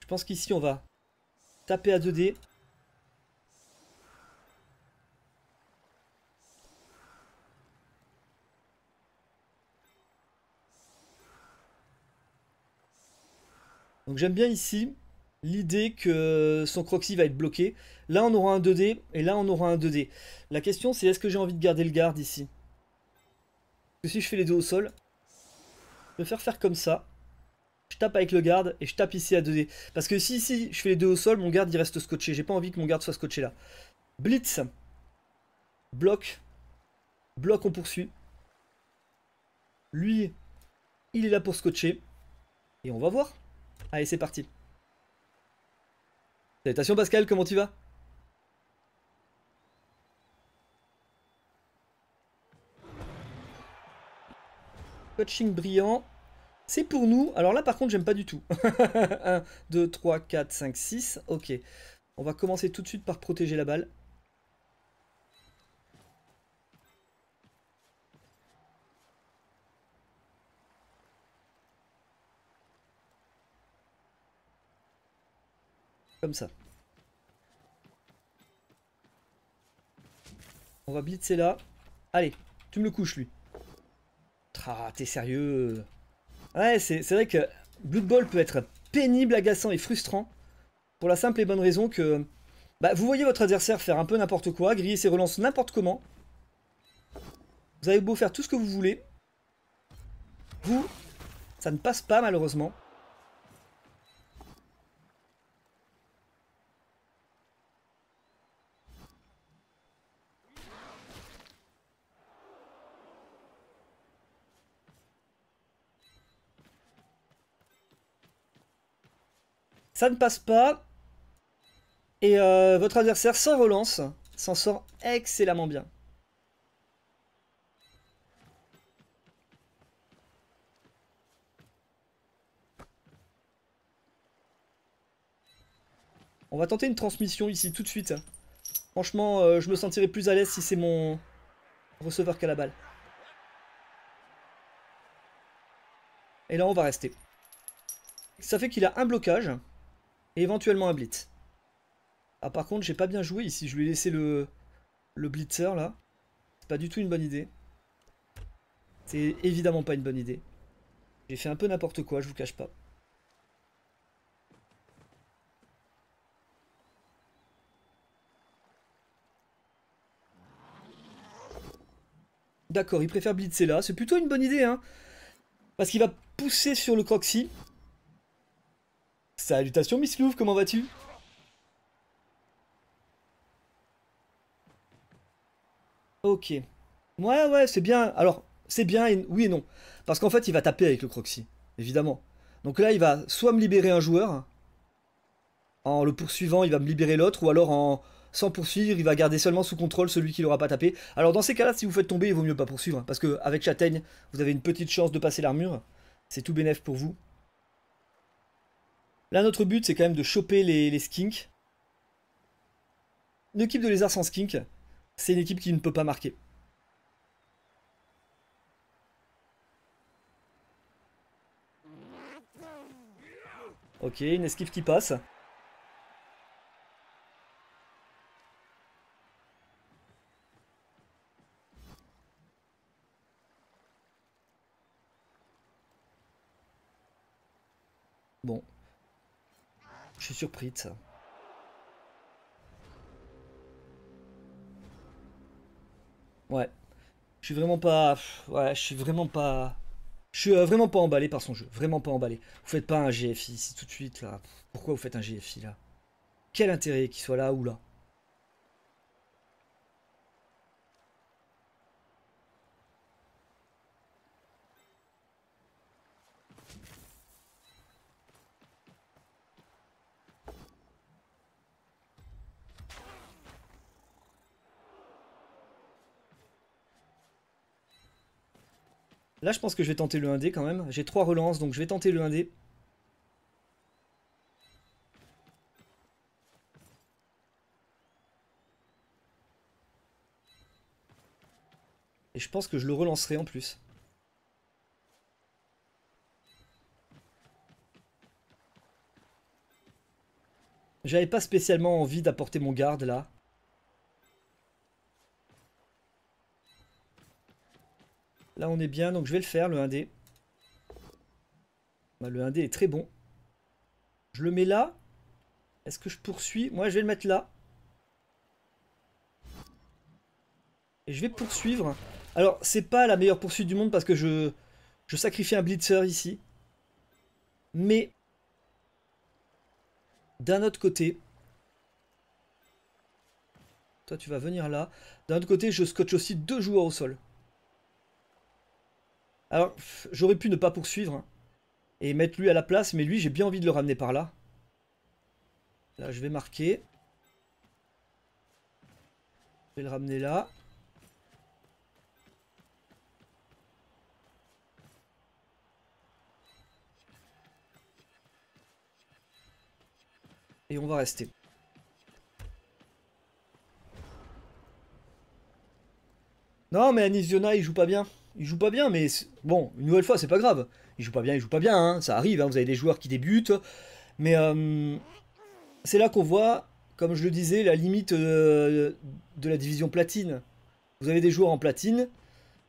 Je pense qu'ici, on va taper à deux dés. Donc j'aime bien ici l'idée que son Croxy va être bloqué. Là on aura un deux dés et là on aura un deux dés. La question c'est est-ce que j'ai envie de garder le garde ici? Parce que si je fais les deux au sol, je vais faire faire comme ça. Je tape avec le garde et je tape ici à deux dés. Parce que si ici je fais les deux au sol, mon garde il reste scotché. J'ai pas envie que mon garde soit scotché là. Blitz. Bloc. Bloc on poursuit. Lui, il est là pour scotcher. Et on va voir. Allez, c'est parti. Salutations Pascal, comment tu vas? Coaching brillant. C'est pour nous. Alors là, par contre, j'aime pas du tout. un, deux, trois, quatre, cinq, six. Ok. On va commencer tout de suite par protéger la balle. Comme ça. On va blitzer là. Allez, tu me le couches lui. Ah, t'es sérieux. Ouais, c'est vrai que Blood Bowl peut être pénible, agaçant et frustrant. Pour la simple et bonne raison que... Bah, vous voyez votre adversaire faire un peu n'importe quoi, griller ses relances n'importe comment. Vous avez beau faire tout ce que vous voulez. Vous, ça ne passe pas malheureusement. Ça ne passe pas, et euh, votre adversaire sans relance s'en sort excellemment bien. On va tenter une transmission ici tout de suite. Franchement, euh, je me sentirais plus à l'aise si c'est mon receveur qui a la balle. Et là, on va rester. Ça fait qu'il a un blocage et éventuellement un blitz. Ah, par contre, j'ai pas bien joué ici. Je lui ai laissé le, le blitzer là. C'est pas du tout une bonne idée. C'est évidemment pas une bonne idée. J'ai fait un peu n'importe quoi, je vous cache pas. D'accord, il préfère blitzer là. C'est plutôt une bonne idée, hein. Parce qu'il va pousser sur le Croxy. Salutations, Miss Louvre, comment vas-tu? Ok. Ouais, ouais, c'est bien. Alors, c'est bien, et... oui et non. Parce qu'en fait, il va taper avec le Croxy, évidemment. Donc là, il va soit me libérer un joueur, en le poursuivant, il va me libérer l'autre, ou alors en... sans poursuivre, il va garder seulement sous contrôle celui qui l'aura pas tapé. Alors dans ces cas-là, si vous faites tomber, il vaut mieux pas poursuivre. Parce qu'avec Châtaigne, vous avez une petite chance de passer l'armure. C'est tout bénef pour vous. Là, notre but, c'est quand même de choper les, les skinks. Une équipe de lézards sans skink, c'est une équipe qui ne peut pas marquer. Ok, une esquive qui passe. Bon, je suis surpris de ça. Ouais, je suis vraiment pas, ouais, je suis vraiment pas, je suis vraiment pas emballé par son jeu, vraiment pas emballé. Vous faites pas un G F I ici tout de suite là. Pourquoi vous faites un G F I là? Quel intérêt qu'il soit là ou là? Là, je pense que je vais tenter le un D quand même. J'ai trois relances, donc je vais tenter le un D. Et je pense que je le relancerai en plus. J'avais pas spécialement envie d'apporter mon garde là. Là on est bien, donc je vais le faire, le un D. Bah, le un D est très bon. Je le mets là. Est-ce que je poursuis? Moi je vais le mettre là. Et je vais poursuivre. Alors c'est pas la meilleure poursuite du monde parce que je, je sacrifie un blitzer ici. Mais d'un autre côté... Toi tu vas venir là. D'un autre côté je scotche aussi deux joueurs au sol. Alors, j'aurais pu ne pas poursuivre, hein, et mettre lui à la place, mais lui, j'ai bien envie de le ramener par là. Là, je vais marquer. Je vais le ramener là. Et on va rester. Non, mais Anisiona, il joue pas bien. Il joue pas bien, mais bon, une nouvelle fois, c'est pas grave. Il joue pas bien, il joue pas bien, hein. Ça arrive, hein. Vous avez des joueurs qui débutent. Mais euh, c'est là qu'on voit, comme je le disais, la limite euh, de la division platine. Vous avez des joueurs en platine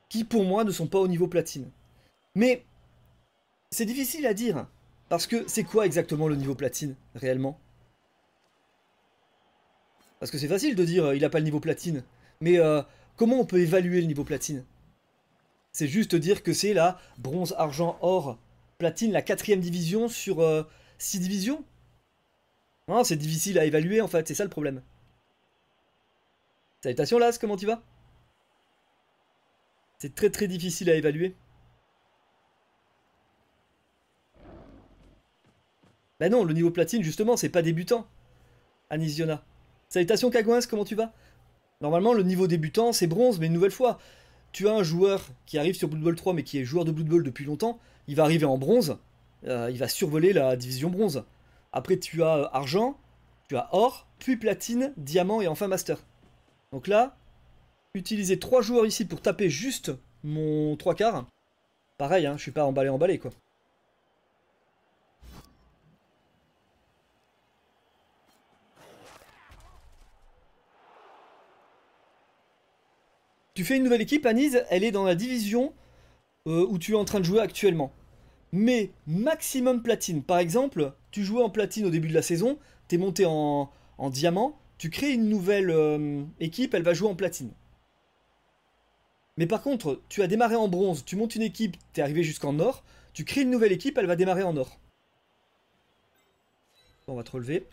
qui, pour moi, ne sont pas au niveau platine. Mais c'est difficile à dire, parce que c'est quoi exactement le niveau platine, réellement? Parce que c'est facile de dire, il n'a pas le niveau platine. Mais euh, comment on peut évaluer le niveau platine? C'est juste dire que c'est la bronze, argent, or, platine, la quatrième division sur euh, six divisions. Non, c'est difficile à évaluer en fait, c'est ça le problème. Salutations Laz, comment tu vas? C'est très très difficile à évaluer. Ben non, le niveau platine justement, c'est pas débutant. Anisiona. Salutations Kagouins, comment tu vas? Normalement, le niveau débutant, c'est bronze, mais une nouvelle fois, tu as un joueur qui arrive sur Blood Bowl trois, mais qui est joueur de Blood Bowl depuis longtemps, il va arriver en bronze, euh, il va survoler la division bronze. Après, tu as argent, tu as or, puis platine, diamant et enfin master. Donc là, utiliser trois joueurs ici pour taper juste mon trois quarts. Pareil, hein, je suis pas emballé, emballé, quoi. Tu fais une nouvelle équipe, Anise, elle est dans la division euh, où tu es en train de jouer actuellement. Mais maximum platine. Par exemple, tu jouais en platine au début de la saison, tu es monté en, en diamant, tu crées une nouvelle euh, équipe, elle va jouer en platine. Mais par contre, tu as démarré en bronze, tu montes une équipe, tu es arrivé jusqu'en or, tu crées une nouvelle équipe, elle va démarrer en or. On va te relever.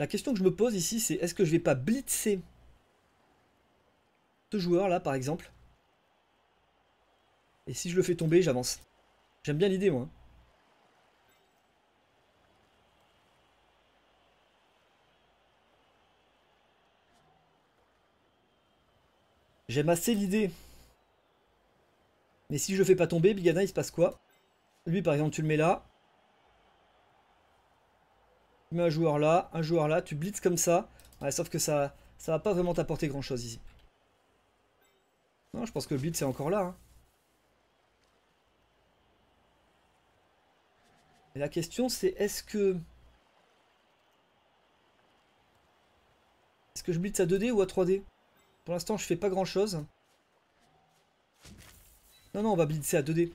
La question que je me pose ici, c'est est-ce que je vais pas blitzer ce joueur là par exemple, et si je le fais tomber j'avance. J'aime bien l'idée moi. J'aime assez l'idée. Mais si je le fais pas tomber, Bigana, il se passe quoi? Lui par exemple tu le mets là. Tu mets un joueur là, un joueur là, tu blitzes comme ça. Ouais, sauf que ça ça va pas vraiment t'apporter grand chose ici. Non, je pense que le blitz c'est encore là. Hein. Et la question c'est est-ce que... Est-ce que je blitz à deux D ou à trois D? Pour l'instant je fais pas grand chose. Non, non, on va blitzer à deux D.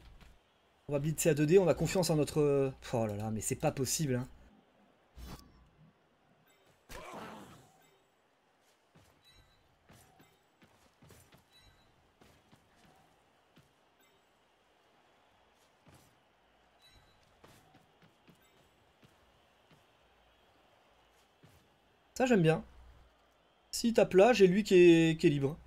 On va blitzer à deux D, on a confiance en notre... Oh là là, mais c'est pas possible. Hein. Ça j'aime bien. S'il tape là, j'ai lui qui est, qui est libre.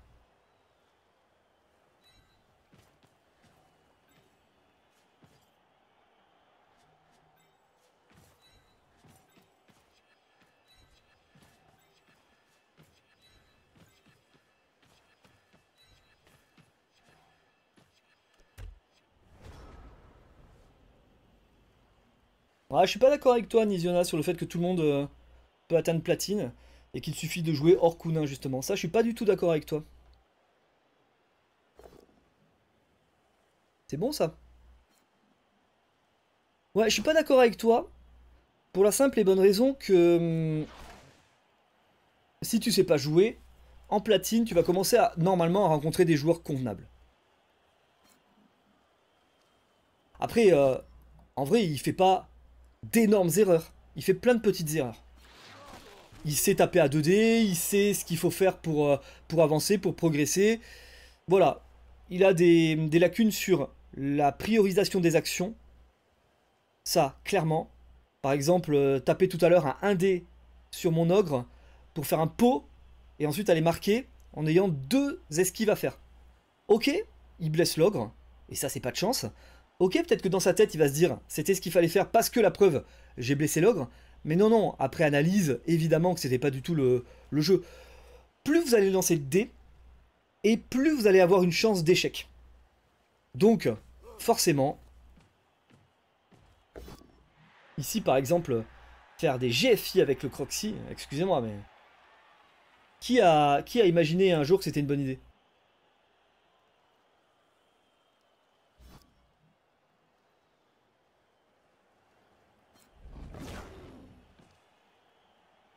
Ouais, je suis pas d'accord avec toi, Anisiona, sur le fait que tout le monde... Euh... peut atteindre platine et qu'il suffit de jouer hors coup d'un justement. Ça, je suis pas du tout d'accord avec toi. C'est bon ça? Ouais, je suis pas d'accord avec toi pour la simple et bonne raison que hum, si tu sais pas jouer en platine, tu vas commencer à normalement à rencontrer des joueurs convenables. Après, euh, en vrai, il fait pas d'énormes erreurs. Il fait plein de petites erreurs. Il sait taper à deux D, il sait ce qu'il faut faire pour, pour avancer, pour progresser. Voilà, il a des, des lacunes sur la priorisation des actions. Ça, clairement. Par exemple, taper tout à l'heure un un D sur mon ogre pour faire un pot et ensuite aller marquer en ayant deux esquives à faire. Ok, il blesse l'ogre, et ça c'est pas de chance. Ok, peut-être que dans sa tête il va se dire c'était ce qu'il fallait faire parce que la preuve, j'ai blessé l'ogre. Mais non, non, après analyse, évidemment que c'était pas du tout le, le jeu. Plus vous allez lancer le dé, et plus vous allez avoir une chance d'échec. Donc, forcément, ici par exemple, faire des G F I avec le Croxy, excusez-moi, mais... Qui a, qui a imaginé un jour que c'était une bonne idée?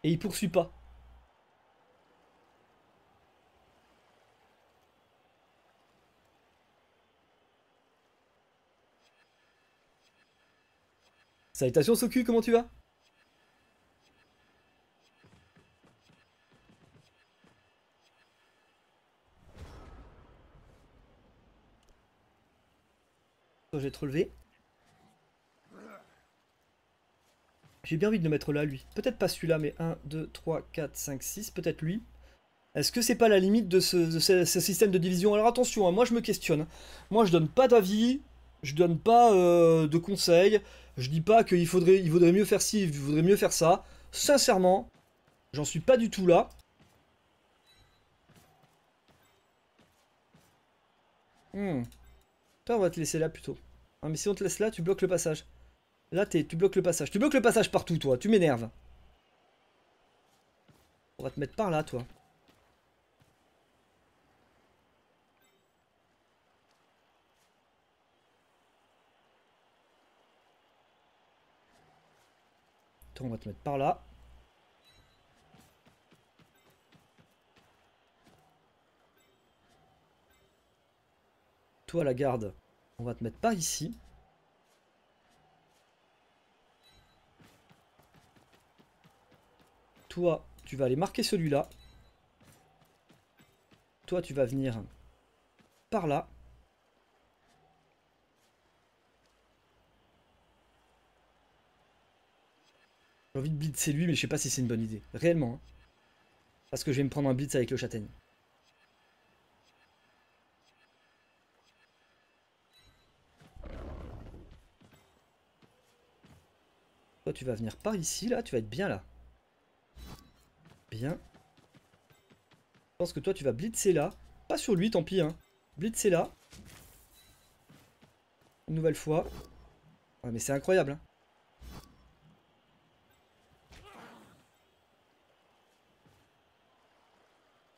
Et il poursuit pas. Salutations Soku, comment tu vas? Je vais te relever. J'ai bien envie de le mettre là, lui. Peut-être pas celui-là, mais un, deux, trois, quatre, cinq, six, peut-être lui. Est-ce que c'est pas la limite de ce, de ce, ce système de division? Alors attention, hein, moi je me questionne. Moi je donne pas d'avis, je donne pas euh, de conseils, je dis pas qu'il faudrait, il vaudrait mieux faire ci, il vaudrait mieux faire ça. Sincèrement, J'en suis pas du tout là. Hmm. Toi, on va te laisser là plutôt. Hein, mais si on te laisse là, tu bloques le passage. Là, t'es, tu bloques le passage. Tu bloques le passage partout, toi. Tu m'énerves. On va te mettre par là, toi. Toi, on va te mettre par là. Toi, la garde, on va te mettre par ici. Toi, tu vas aller marquer celui-là. Toi, tu vas venir par là. J'ai envie de blitzer lui, mais je sais pas si c'est une bonne idée. Réellement. Hein. Parce que je vais me prendre un blitz avec le châtaigne. Toi, tu vas venir par ici, là. Tu vas être bien là. Bien. Je pense que toi tu vas blitzer là. Pas sur lui, tant pis hein. Blitzer là. Une nouvelle fois. Ouais, mais c'est incroyable hein.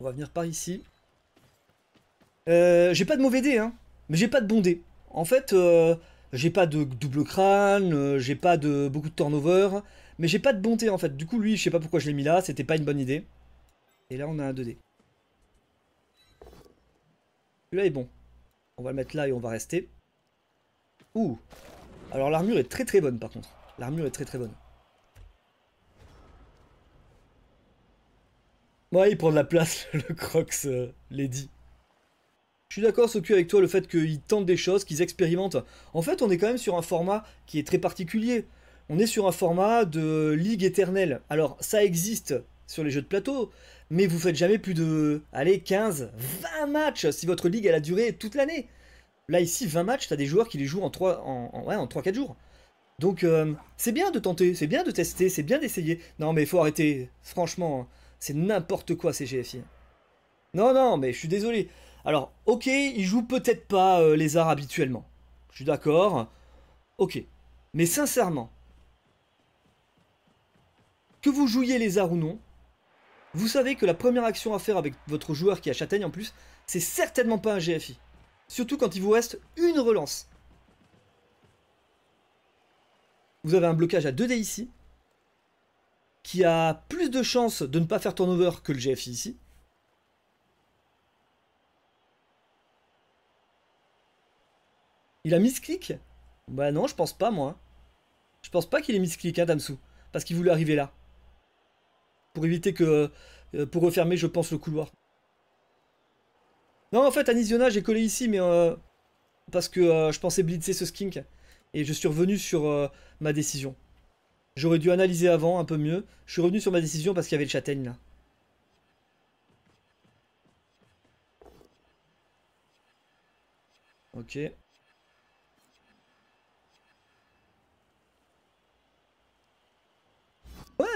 On va venir par ici. Euh, j'ai pas de mauvais dés hein. Mais j'ai pas de bon dés. En fait euh, j'ai pas de double crâne. J'ai pas de beaucoup de turnover. Mais j'ai pas de bonté en fait. Du coup, lui, je sais pas pourquoi je l'ai mis là. C'était pas une bonne idée. Et là, on a un deux dés. Celui-là est bon. On va le mettre là et on va rester. Ouh. Alors, l'armure est très très bonne par contre. L'armure est très très bonne. Ouais, il prend de la place, le Crocs euh, Lady. Je suis d'accord, Soku, avec toi, le fait qu'ils tentent des choses, qu'ils expérimentent. En fait, on est quand même sur un format qui est très particulier. On est sur un format de ligue éternelle. Alors, ça existe sur les jeux de plateau, mais vous faites jamais plus de allez, quinze, vingt matchs si votre ligue elle a duré toute l'année. Là, ici, vingt matchs, t'as des joueurs qui les jouent en trois, en, en, ouais, en trois quatre jours. Donc, euh, c'est bien de tenter, c'est bien de tester, c'est bien d'essayer. Non, mais il faut arrêter. Franchement, c'est n'importe quoi ces G F I. Non, non, mais je suis désolé. Alors, ok, ils jouent peut-être pas euh, les arts habituellement. Je suis d'accord. Ok. Mais sincèrement, que vous jouiez les arts ou non, vous savez que la première action à faire avec votre joueur qui a châtaigne en plus, c'est certainement pas un G F I. Surtout quand il vous reste une relance. Vous avez un blocage à deux dés ici, qui a plus de chances de ne pas faire turnover que le G F I ici. Il a misclick? Bah non, je pense pas moi. Je pense pas qu'il ait misclick, hein, Damzou, parce qu'il voulait arriver là. Pour éviter que... Euh, pour refermer, je pense, le couloir. Non, en fait, Anisiona, j'ai collé ici, mais... Euh, parce que euh, je pensais blitzer ce skink. Et je suis revenu sur euh, ma décision. J'aurais dû analyser avant, un peu mieux. Je suis revenu sur ma décision parce qu'il y avait le châtaigne, là. Ok. Ouais,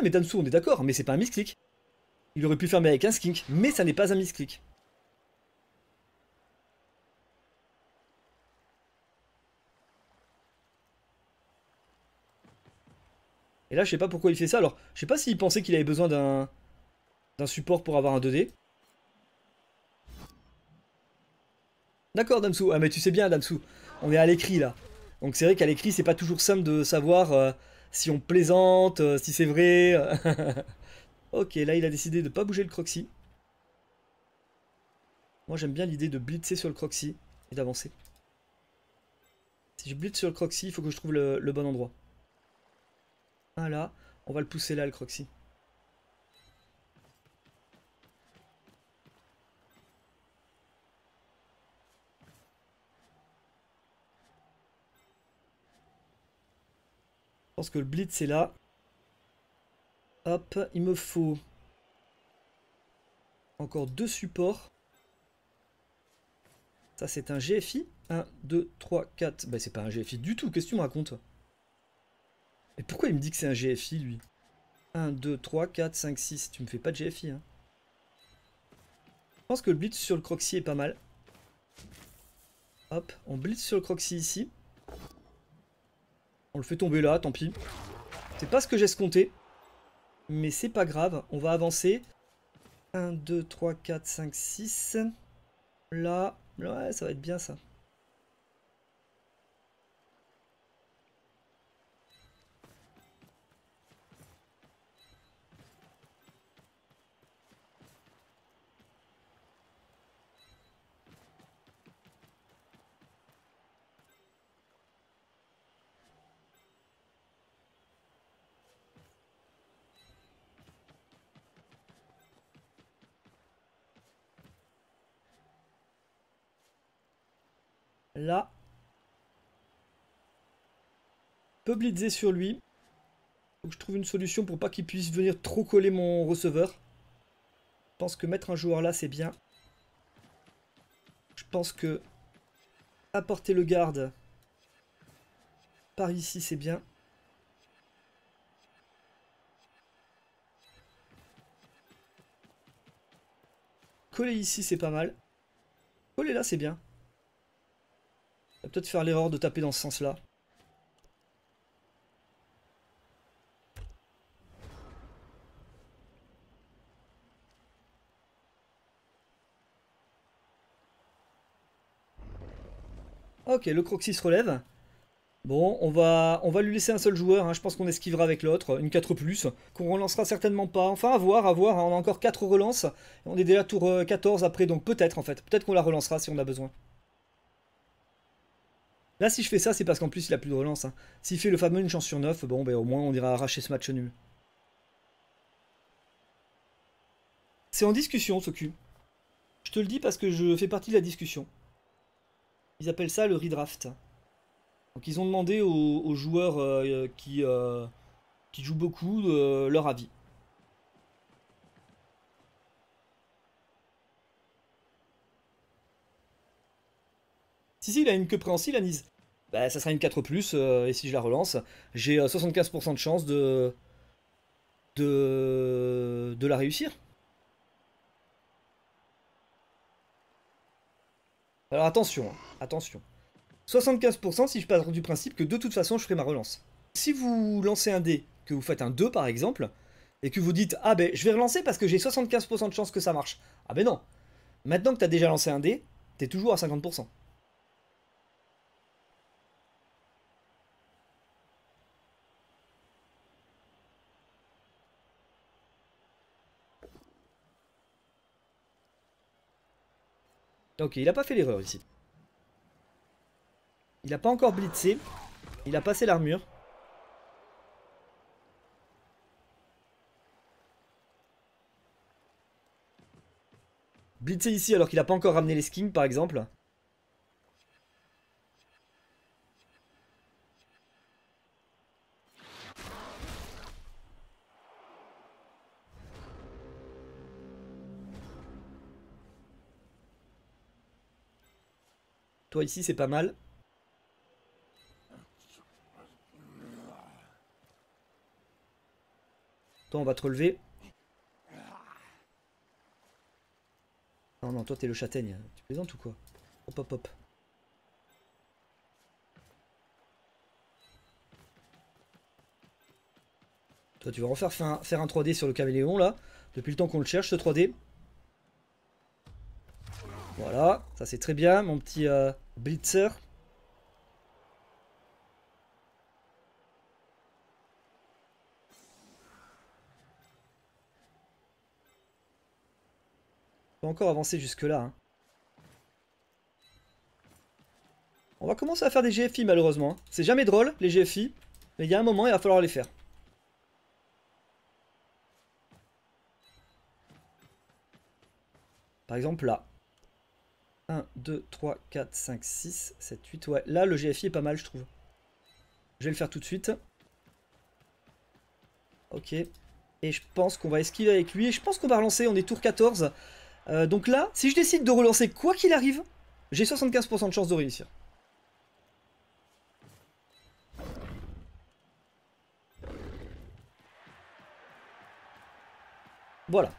mais Damzou, on est d'accord, mais c'est pas un misclick. Il aurait pu fermer avec un skink, mais ça n'est pas un misclick. Et là, je sais pas pourquoi il fait ça. Alors, je sais pas s'il pensait qu'il avait besoin d'un d'un support pour avoir un deux dés. D'accord, Damzou. Ah, mais tu sais bien, Damzou, on est à l'écrit, là. Donc c'est vrai qu'à l'écrit, c'est pas toujours simple de savoir... Euh, si on plaisante, euh, si c'est vrai. Ok, là il a décidé de pas bouger le Croxy. Moi j'aime bien l'idée de blitzer sur le Croxy et d'avancer. Si je blitz sur le Croxy, il faut que je trouve le, le bon endroit. Voilà, on va le pousser là, le Croxy. Je pense que le blitz est là. Hop, il me faut encore deux supports. Ça, c'est un G F I. un, deux, trois, quatre. Bah, c'est pas un G F I du tout. Qu'est-ce que tu me racontes? Mais pourquoi il me dit que c'est un G F I, lui? un, deux, trois, quatre, cinq, six. Tu me fais pas de G F I. Hein. Je pense que le blitz sur le Croxy est pas mal. Hop, on blitz sur le Croxy ici. On le fait tomber là, tant pis. C'est pas ce que j'ai escompté. Mais c'est pas grave, on va avancer. un, deux, trois, quatre, cinq, six. Là, ouais, ça va être bien ça. Là, peut blitzer sur lui. Faut que je trouve une solution pour pas qu'il puisse venir trop coller mon receveur. Je pense que mettre un joueur là, c'est bien. Je pense que apporter le garde par ici, c'est bien. Coller ici, c'est pas mal. Coller là, c'est bien. Peut-être faire l'erreur de taper dans ce sens-là. Ok, le Croxy se relève. Bon, on va, on va lui laisser un seul joueur. Hein. Je pense qu'on esquivera avec l'autre. Une quatre plus, qu'on relancera certainement pas. Enfin, à voir, à voir. Hein. On a encore quatre relances. On est déjà tour quatorze après, donc peut-être en fait. Peut-être qu'on la relancera si on a besoin. Là, si je fais ça, c'est parce qu'en plus, il a plus de relance. Hein. S'il fait le fameux une chance sur neuf, bon, ben, au moins, on ira arracher ce match nul. C'est en discussion, ce cul. Je te le dis parce que je fais partie de la discussion. Ils appellent ça le redraft. Donc, ils ont demandé aux, aux joueurs euh, qui, euh, qui jouent beaucoup euh, leur avis. Si, si, il a une queue préhensile, Anis. Bah, ça sera une quatre plus, euh, et si je la relance, j'ai euh, soixante-quinze pour cent de chance de... de... de la réussir. Alors attention, hein, attention. soixante-quinze pour cent si je pars du principe que de toute façon, je ferai ma relance. Si vous lancez un dé, que vous faites un deux par exemple, et que vous dites, ah ben, je vais relancer parce que j'ai soixante-quinze pour cent de chance que ça marche. Ah ben non. Maintenant que tu as déjà lancé un dé, t'es toujours à cinquante pour cent. Ok, il n'a pas fait l'erreur ici. Il n'a pas encore blitzé. Il a passé l'armure. Blitzé ici alors qu'il n'a pas encore ramené les skins par exemple. Ici c'est pas mal. Toi on va te relever. Non non, toi t'es le châtaigne. Tu plaisantes ou quoi? Hop hop hop. Toi tu vas refaire faire un, faire un trois D sur le caméléon là. Depuis le temps qu'on le cherche ce trois D. Voilà, ça c'est très bien mon petit euh, blitzer. On peut encore avancer jusque là. Hein. On va commencer à faire des G F I malheureusement. C'est jamais drôle les G F I, mais il y a un moment il va falloir les faire. Par exemple là. un, deux, trois, quatre, cinq, six, sept, huit. Ouais, là le G F I est pas mal, je trouve. Je vais le faire tout de suite. Ok. Et je pense qu'on va esquiver avec lui. Et je pense qu'on va relancer. On est tour quatorze. Euh, donc là, si je décide de relancer quoi qu'il arrive, j'ai soixante-quinze pour cent de chance de réussir. Voilà.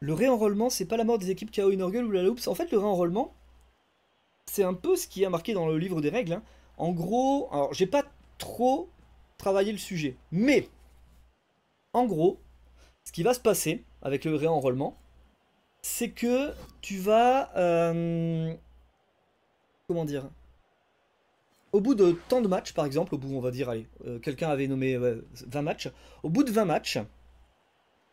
Le réenrôlement, c'est pas la mort des équipes K O Inorgueil ou la Loops. En fait, le réenrôlement, c'est un peu ce qui est marqué dans le livre des règles. Hein. En gros, alors j'ai pas trop travaillé le sujet, mais en gros, ce qui va se passer avec le réenrôlement, c'est que tu vas, euh, comment dire, au bout de tant de matchs, par exemple, au bout, on va dire, allez, euh, quelqu'un avait nommé euh, vingt matchs, au bout de vingt matchs,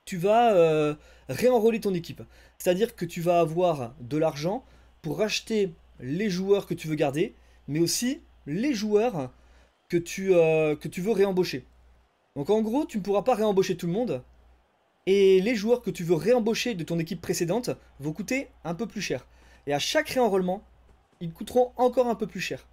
tu vas euh, réenrôler ton équipe. C'est-à-dire que tu vas avoir de l'argent pour racheter les joueurs que tu veux garder, mais aussi les joueurs que tu, euh, que tu veux réembaucher. Donc en gros, tu ne pourras pas réembaucher tout le monde, et les joueurs que tu veux réembaucher de ton équipe précédente vont coûter un peu plus cher. Et à chaque réenrôlement, ils coûteront encore un peu plus cher.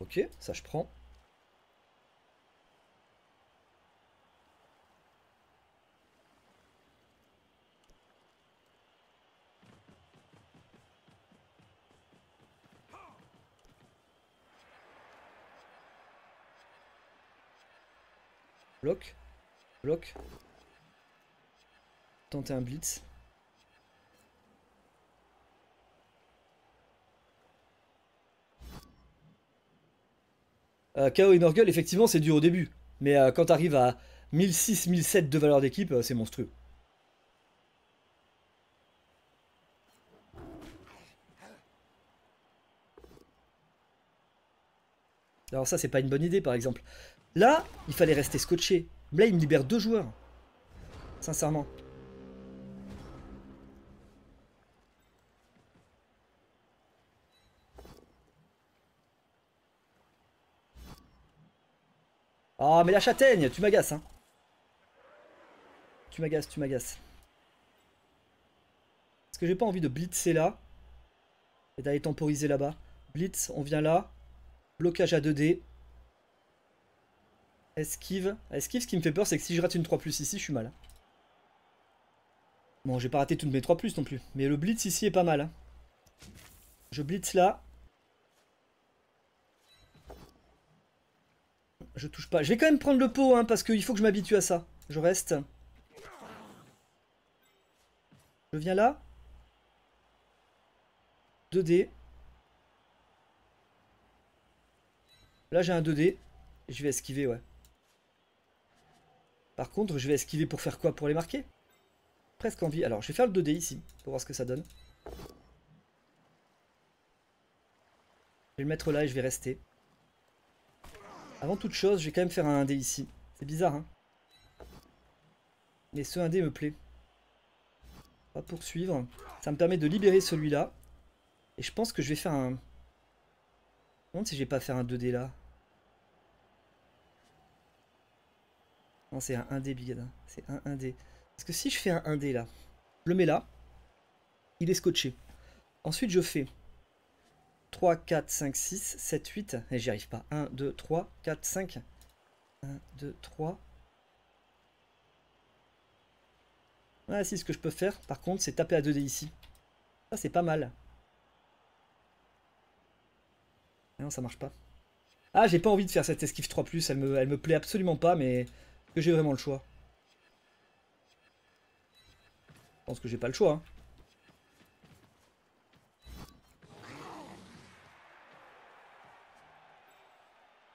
Ok, ça je prends. Bloc, bloc. Tenter un blitz. Euh, K O Inorgueil, effectivement, c'est dur au début. Mais euh, quand tu arrives à mille six, mille sept de valeur d'équipe, euh, c'est monstrueux. Alors ça, c'est pas une bonne idée, par exemple. Là, il fallait rester scotché. Là, il me libère deux joueurs. Sincèrement. Ah, oh, mais la châtaigne, tu m'agaces, hein. Tu m'agaces, tu m'agaces. Parce que j'ai pas envie de blitzer là. Et d'aller temporiser là-bas. Blitz, on vient là. Blocage à deux dés. Esquive. Esquive, ce qui me fait peur, c'est que si je rate une trois plus ici, je suis mal. Bon, j'ai pas raté toutes mes trois plus non plus. Mais le blitz ici est pas mal. Hein. Je blitz là. Je touche pas. Je vais quand même prendre le pot, hein, parce qu'il faut que je m'habitue à ça. Je reste. Je viens là. deux dés. Là, j'ai un deux dés. Je vais esquiver, ouais. Par contre, je vais esquiver pour faire quoi? Pour les marquer? Presque envie. Alors, je vais faire le deux dés ici, pour voir ce que ça donne. Je vais le mettre là et je vais rester. Avant toute chose, je vais quand même faire un un dé ici. C'est bizarre, hein. Mais ce un dé me plaît. On va poursuivre. Ça me permet de libérer celui-là. Et je pense que je vais faire un... Je me demande si je vais pas faire un deux dés là. Non, c'est un un dé, Bigada. C'est un un dé. Parce que si je fais un un dé là, je le mets là. Il est scotché. Ensuite, je fais... trois, quatre, cinq, six, sept, huit. Et j'y arrive pas. un, deux, trois, quatre, cinq. un, deux, trois. Voilà, c'est ce que je peux faire. Par contre, c'est taper à deux dés ici. Ça, c'est pas mal. Non, ça marche pas. Ah, j'ai pas envie de faire cette esquive trois plus. Elle me, elle me plaît absolument pas, mais que j'ai vraiment le choix. Je pense que j'ai pas le choix. Hein.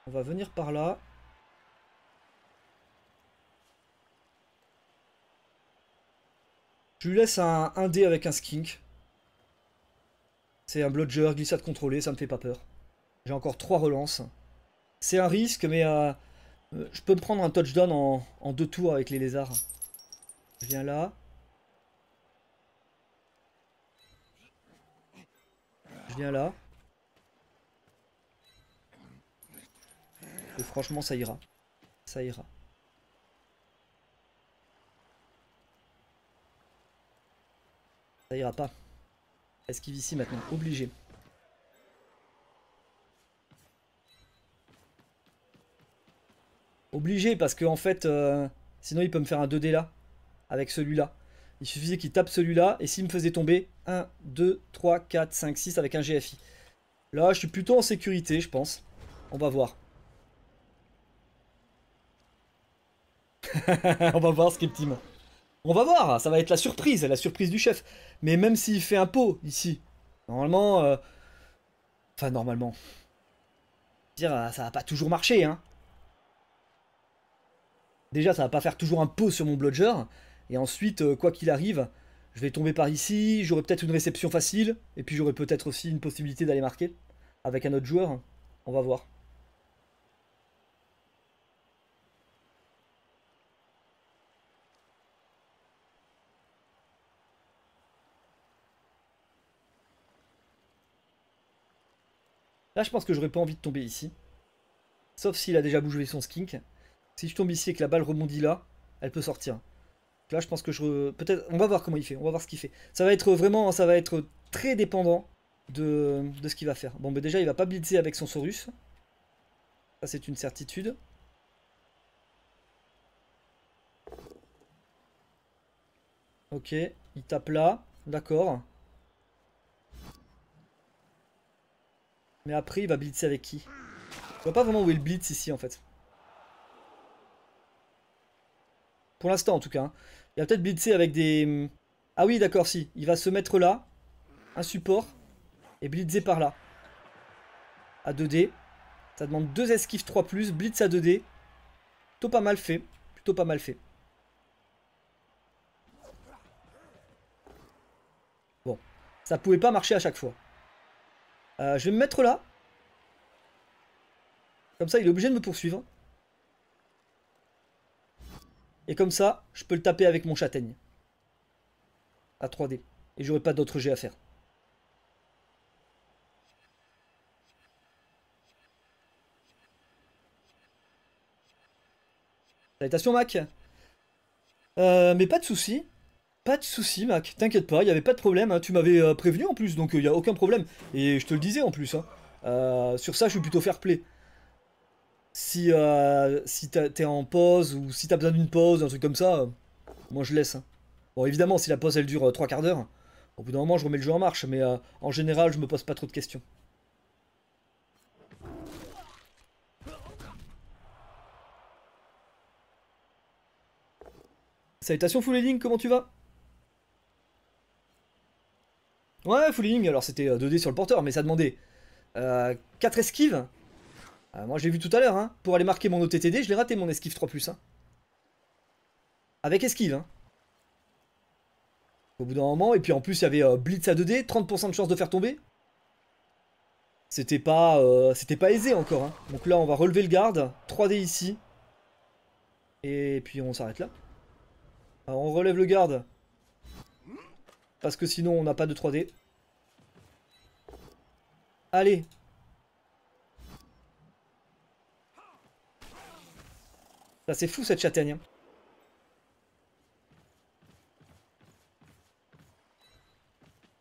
On va venir par là. Je lui laisse un un dé avec un skink. C'est un bludger, glissade contrôlée, ça me fait pas peur. J'ai encore trois relances. C'est un risque, mais euh, je peux me prendre un touchdown en, en deux tours avec les lézards. Je viens là. Je viens là. Et franchement, ça ira. Ça ira. Ça ira pas. Esquive ici maintenant, obligé. Obligé parce que en fait, euh, sinon il peut me faire un deux dés là, avec celui-là. Il suffisait qu'il tape celui-là, et s'il me faisait tomber, un, deux, trois, quatre, cinq, six avec un G F I. Là, je suis plutôt en sécurité, je pense. On va voir. On va voir, script team. On va voir, ça va être la surprise, la surprise du chef. Mais même s'il fait un pot, ici, normalement... Euh... Enfin, normalement... Je veux dire, ça va pas toujours marcher, hein. Déjà, ça va pas faire toujours un pot sur mon bludger. Et ensuite, quoi qu'il arrive, je vais tomber par ici, j'aurai peut-être une réception facile, et puis j'aurai peut-être aussi une possibilité d'aller marquer avec un autre joueur. On va voir. Là, je pense que j'aurais pas envie de tomber ici. Sauf s'il a déjà bougé son skink. Si je tombe ici et que la balle rebondit là, elle peut sortir. Là, je pense que je... Peut-être... On va voir comment il fait. On va voir ce qu'il fait. Ça va être vraiment... Ça va être très dépendant de, de ce qu'il va faire. Bon, mais déjà, il va pas blitzer avec son Saurus. Ça, c'est une certitude. Ok. Il tape là. D'accord. Mais après, il va blitzer avec qui? Je vois pas vraiment où il blitz ici, en fait. Pour l'instant en tout cas, hein. Il va peut-être blitzer avec des... Ah oui d'accord, si, il va se mettre là, un support, et blitzer par là. À deux dés, ça demande deux esquives trois plus, blitz à deux dés, plutôt pas mal fait, plutôt pas mal fait. Bon, ça pouvait pas marcher à chaque fois. Euh, je vais me mettre là, comme ça il est obligé de me poursuivre. Et comme ça, je peux le taper avec mon châtaigne. À trois dés. Et j'aurai pas d'autre jet à faire. Salutations Mac. Euh, mais pas de soucis. Pas de soucis Mac. T'inquiète pas, il n'y avait pas de problème. Hein. Tu m'avais euh, prévenu en plus, donc il euh, n'y a aucun problème. Et je te le disais en plus. Hein. Euh, sur ça, je suis plutôt fair play. Si, euh, si t'es en pause ou si t'as besoin d'une pause, un truc comme ça, euh, moi je laisse. Hein. Bon, évidemment, si la pause elle dure euh, trois quarts d'heure, au bout d'un moment je remets le jeu en marche, mais euh, en général je me pose pas trop de questions. Salutations Fouling, comment tu vas? Ouais, Fouling, alors c'était euh, deux dés sur le porteur, mais ça demandait euh, quatre esquives. Euh, moi, je l'ai vu tout à l'heure, hein, pour aller marquer mon O T T D, je l'ai raté mon esquive trois plus. Hein. Avec esquive. Hein. Au bout d'un moment, et puis en plus, il y avait euh, blitz à deux dés, trente pour cent de chance de faire tomber. C'était pas, euh, c'était pas aisé encore. Hein. Donc là, on va relever le garde, trois dés ici. Et puis on s'arrête là. Alors, on relève le garde. Parce que sinon, on n'a pas de trois dés. Allez! Ça c'est fou cette châtaigne.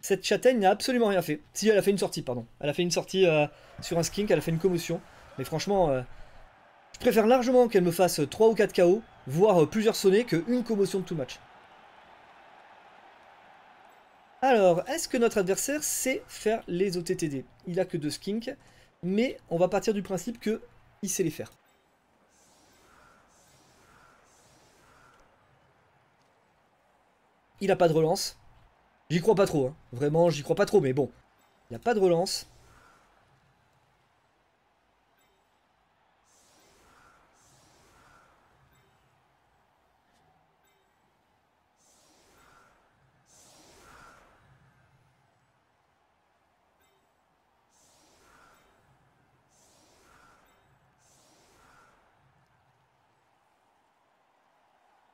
Cette châtaigne n'a absolument rien fait. Si, elle a fait une sortie, pardon. Elle a fait une sortie euh, sur un skink, elle a fait une commotion. Mais franchement, euh, je préfère largement qu'elle me fasse trois ou quatre K O, voire euh, plusieurs sonnets, qu'une commotion de tout match. Alors, est-ce que notre adversaire sait faire les O T T D? Il a que deux skinks, mais on va partir du principe qu'il sait les faire. Il n'a pas de relance. J'y crois pas trop. Hein. Vraiment, j'y crois pas trop. Mais bon, il n'a pas de relance.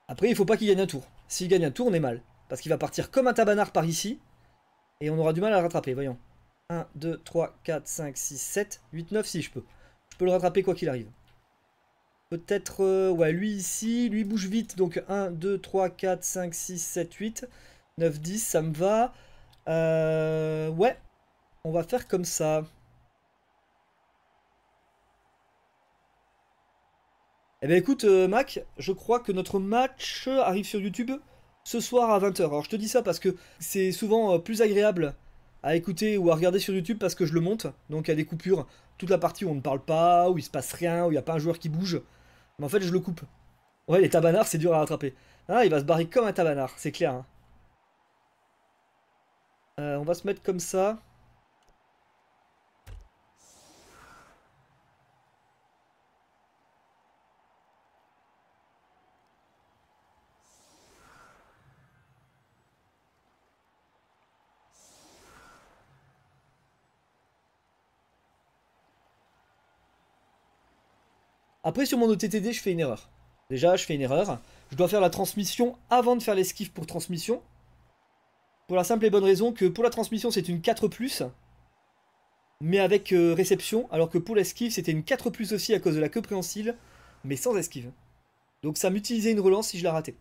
Après, il faut pas qu'il gagne un tour. S'il gagne un tour, on est mal. Parce qu'il va partir comme un tabanard par ici. Et on aura du mal à le rattraper, voyons. un, deux, trois, quatre, cinq, six, sept, huit, neuf, si je peux. Je peux le rattraper quoi qu'il arrive. Peut-être... Euh, ouais, lui ici, lui bouge vite. Donc un, deux, trois, quatre, cinq, six, sept, huit, neuf, dix, ça me va. Euh, ouais, on va faire comme ça. Eh bien écoute euh, Mac, je crois que notre match arrive sur YouTube ce soir à vingt heures. Alors je te dis ça parce que c'est souvent euh, plus agréable à écouter ou à regarder sur YouTube parce que je le monte. Donc il y a des coupures, toute la partie où on ne parle pas, où il se passe rien, où il n'y a pas un joueur qui bouge. Mais en fait je le coupe. Ouais, les tabanards c'est dur à rattraper. Ah, il va se barrer comme un tabanard, c'est clair. Hein. Euh, on va se mettre comme ça. Après sur mon O T T D je fais une erreur. Déjà je fais une erreur. Je dois faire la transmission avant de faire l'esquive pour transmission. Pour la simple et bonne raison que pour la transmission c'est une quatre plus. Mais avec euh, réception. Alors que pour l'esquive c'était une quatre plus aussi à cause de la queue préhensile. Mais sans esquive. Donc ça m'utilisait une relance si je la ratais.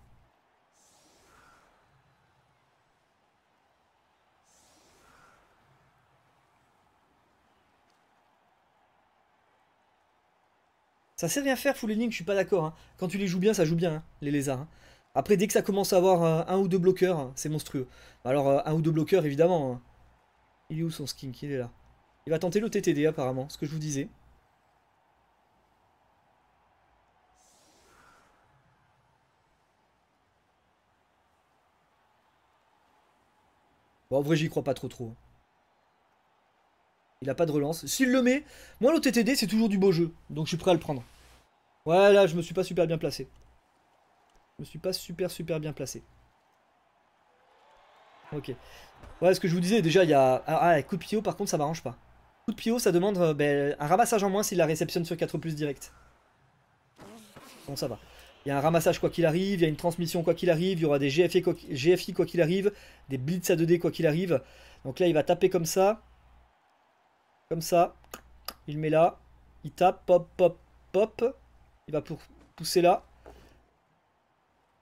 Ça sait rien faire, Fouling, je suis pas d'accord. Hein. Quand tu les joues bien, ça joue bien, hein, les lézards. Hein. Après, dès que ça commence à avoir euh, un ou deux bloqueurs, hein, c'est monstrueux. Alors, euh, un ou deux bloqueurs, évidemment. Hein. Il est où son skink? Il est là. Il va tenter le T T D, apparemment, ce que je vous disais. Bon, en vrai, j'y crois pas trop trop. Il a pas de relance. S'il le met, moi le T T D c'est toujours du beau jeu. Donc je suis prêt à le prendre. Ouais là je me suis pas super bien placé. Je me suis pas super super bien placé. Ok. Ouais ce que je vous disais déjà il y a... Ah coup de pied haut par contre ça m'arrange pas. Coup de pied haut ça demande euh, ben, un ramassage en moins s'il la réceptionne sur quatre plus direct. Bon ça va. Il y a un ramassage quoi qu'il arrive, il y a une transmission quoi qu'il arrive, il y aura des G F I quoi qu'il arrive, des blitz à deux D quoi qu'il arrive. Donc là il va taper comme ça. Comme ça, il met là, il tape, pop, pop, pop, il va pour pousser là.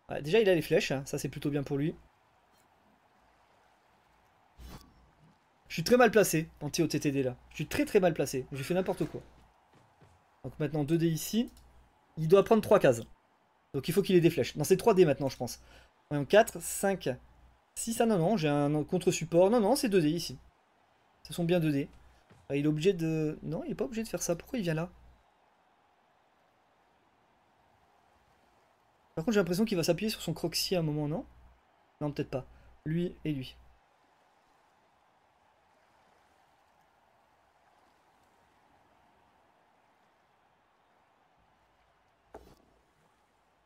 Ouais, déjà il a les flèches, hein. Ça c'est plutôt bien pour lui. Je suis très mal placé en T O T T D là, je suis très très mal placé, j'ai fait n'importe quoi. Donc maintenant deux D ici, il doit prendre trois cases. Donc il faut qu'il ait des flèches, non c'est trois D maintenant je pense. quatre, cinq, six, ah non non j'ai un contre-support, non non c'est deux D ici. Ce sont bien deux D. Il est obligé de... Non, il n'est pas obligé de faire ça. Pourquoi il vient là? Par contre, j'ai l'impression qu'il va s'appuyer sur son croxy à un moment, non? Non, peut-être pas. Lui et lui.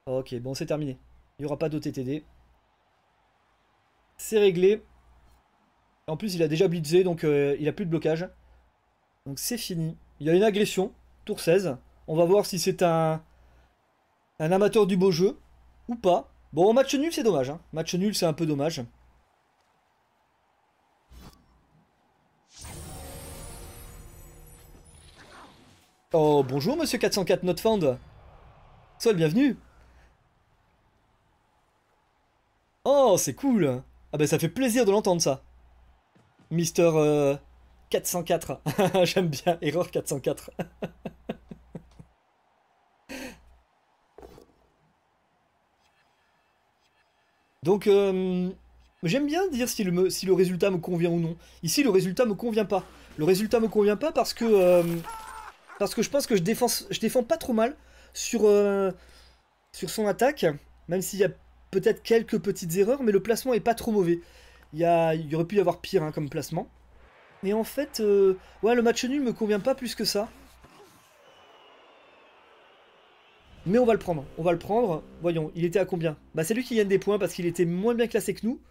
Ok, bon, c'est terminé. Il n'y aura pas d'O T T D. C'est réglé. En plus, il a déjà blitzé, donc euh, il n'a plus de blocage. Donc c'est fini. Il y a une agression, tour seize. On va voir si c'est un, un amateur du beau jeu ou pas. Bon, match nul, c'est dommage. Hein. Match nul, c'est un peu dommage. Oh, bonjour, monsieur quatre cent quatre NotFound. Sois le bienvenu. Oh, c'est cool. Ah ben, ça fait plaisir de l'entendre, ça. Mister... Euh... quatre cent quatre, j'aime bien, erreur quatre cent quatre. Donc, euh, j'aime bien dire si le, si le résultat me convient ou non. Ici, le résultat me convient pas. Le résultat me convient pas parce que, euh, parce que je pense que je défends, je défends pas trop mal sur, euh, sur son attaque, même s'il y a peut-être quelques petites erreurs, mais le placement est pas trop mauvais. Il y, a, il y aurait pu y avoir pire hein, comme placement. Mais en fait, euh, ouais, le match nul me convient pas plus que ça. Mais on va le prendre, on va le prendre. Voyons, il était à combien? Bah c'est lui qui gagne des points parce qu'il était moins bien classé que nous.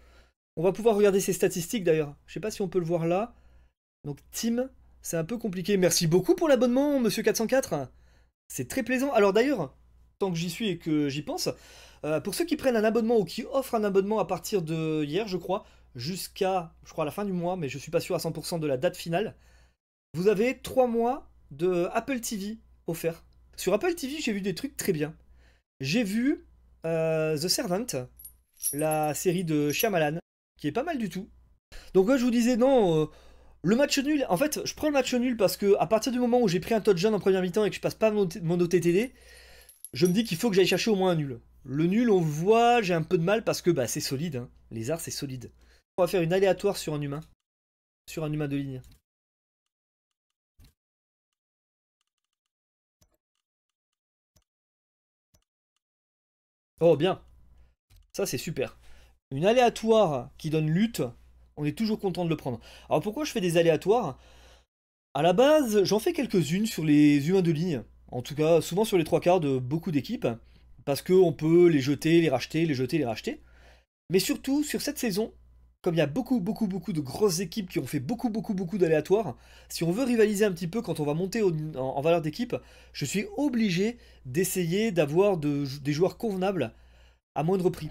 On va pouvoir regarder ses statistiques d'ailleurs. Je sais pas si on peut le voir là. Donc team, c'est un peu compliqué. Merci beaucoup pour l'abonnement, monsieur quatre cent quatre. C'est très plaisant. Alors d'ailleurs, tant que j'y suis et que j'y pense, euh, pour ceux qui prennent un abonnement ou qui offrent un abonnement à partir de hier, je crois... jusqu'à, je crois, à la fin du mois, mais je suis pas sûr à cent pour cent de la date finale, vous avez trois mois de Apple T V offert. Sur Apple T V, j'ai vu des trucs très bien. J'ai vu euh, The Servant, la série de Shyamalan, qui est pas mal du tout, Donc ouais, je vous disais, non, euh, le match nul, en fait, je prends le match nul parce que à partir du moment où j'ai pris un touchdown en première mi-temps et que je passe pas mon, mon O T T D, je me dis qu'il faut que j'aille chercher au moins un nul. Le nul, on le voit, j'ai un peu de mal parce que bah, c'est solide, hein. Les arts, c'est solide. On va faire une aléatoire sur un humain, sur un humain de ligne. Oh bien, ça c'est super. Une aléatoire qui donne lutte, on est toujours content de le prendre. Alors pourquoi je fais des aléatoires? À la base, j'en fais quelques-unes sur les humains de ligne, en tout cas souvent sur les trois quarts de beaucoup d'équipes, parce qu'on peut les jeter, les racheter, les jeter, les racheter. Mais surtout, sur cette saison, comme il y a beaucoup, beaucoup, beaucoup de grosses équipes qui ont fait beaucoup, beaucoup, beaucoup d'aléatoires, si on veut rivaliser un petit peu quand on va monter au, en, en valeur d'équipe, je suis obligé d'essayer d'avoir de, des joueurs convenables à moindre prix.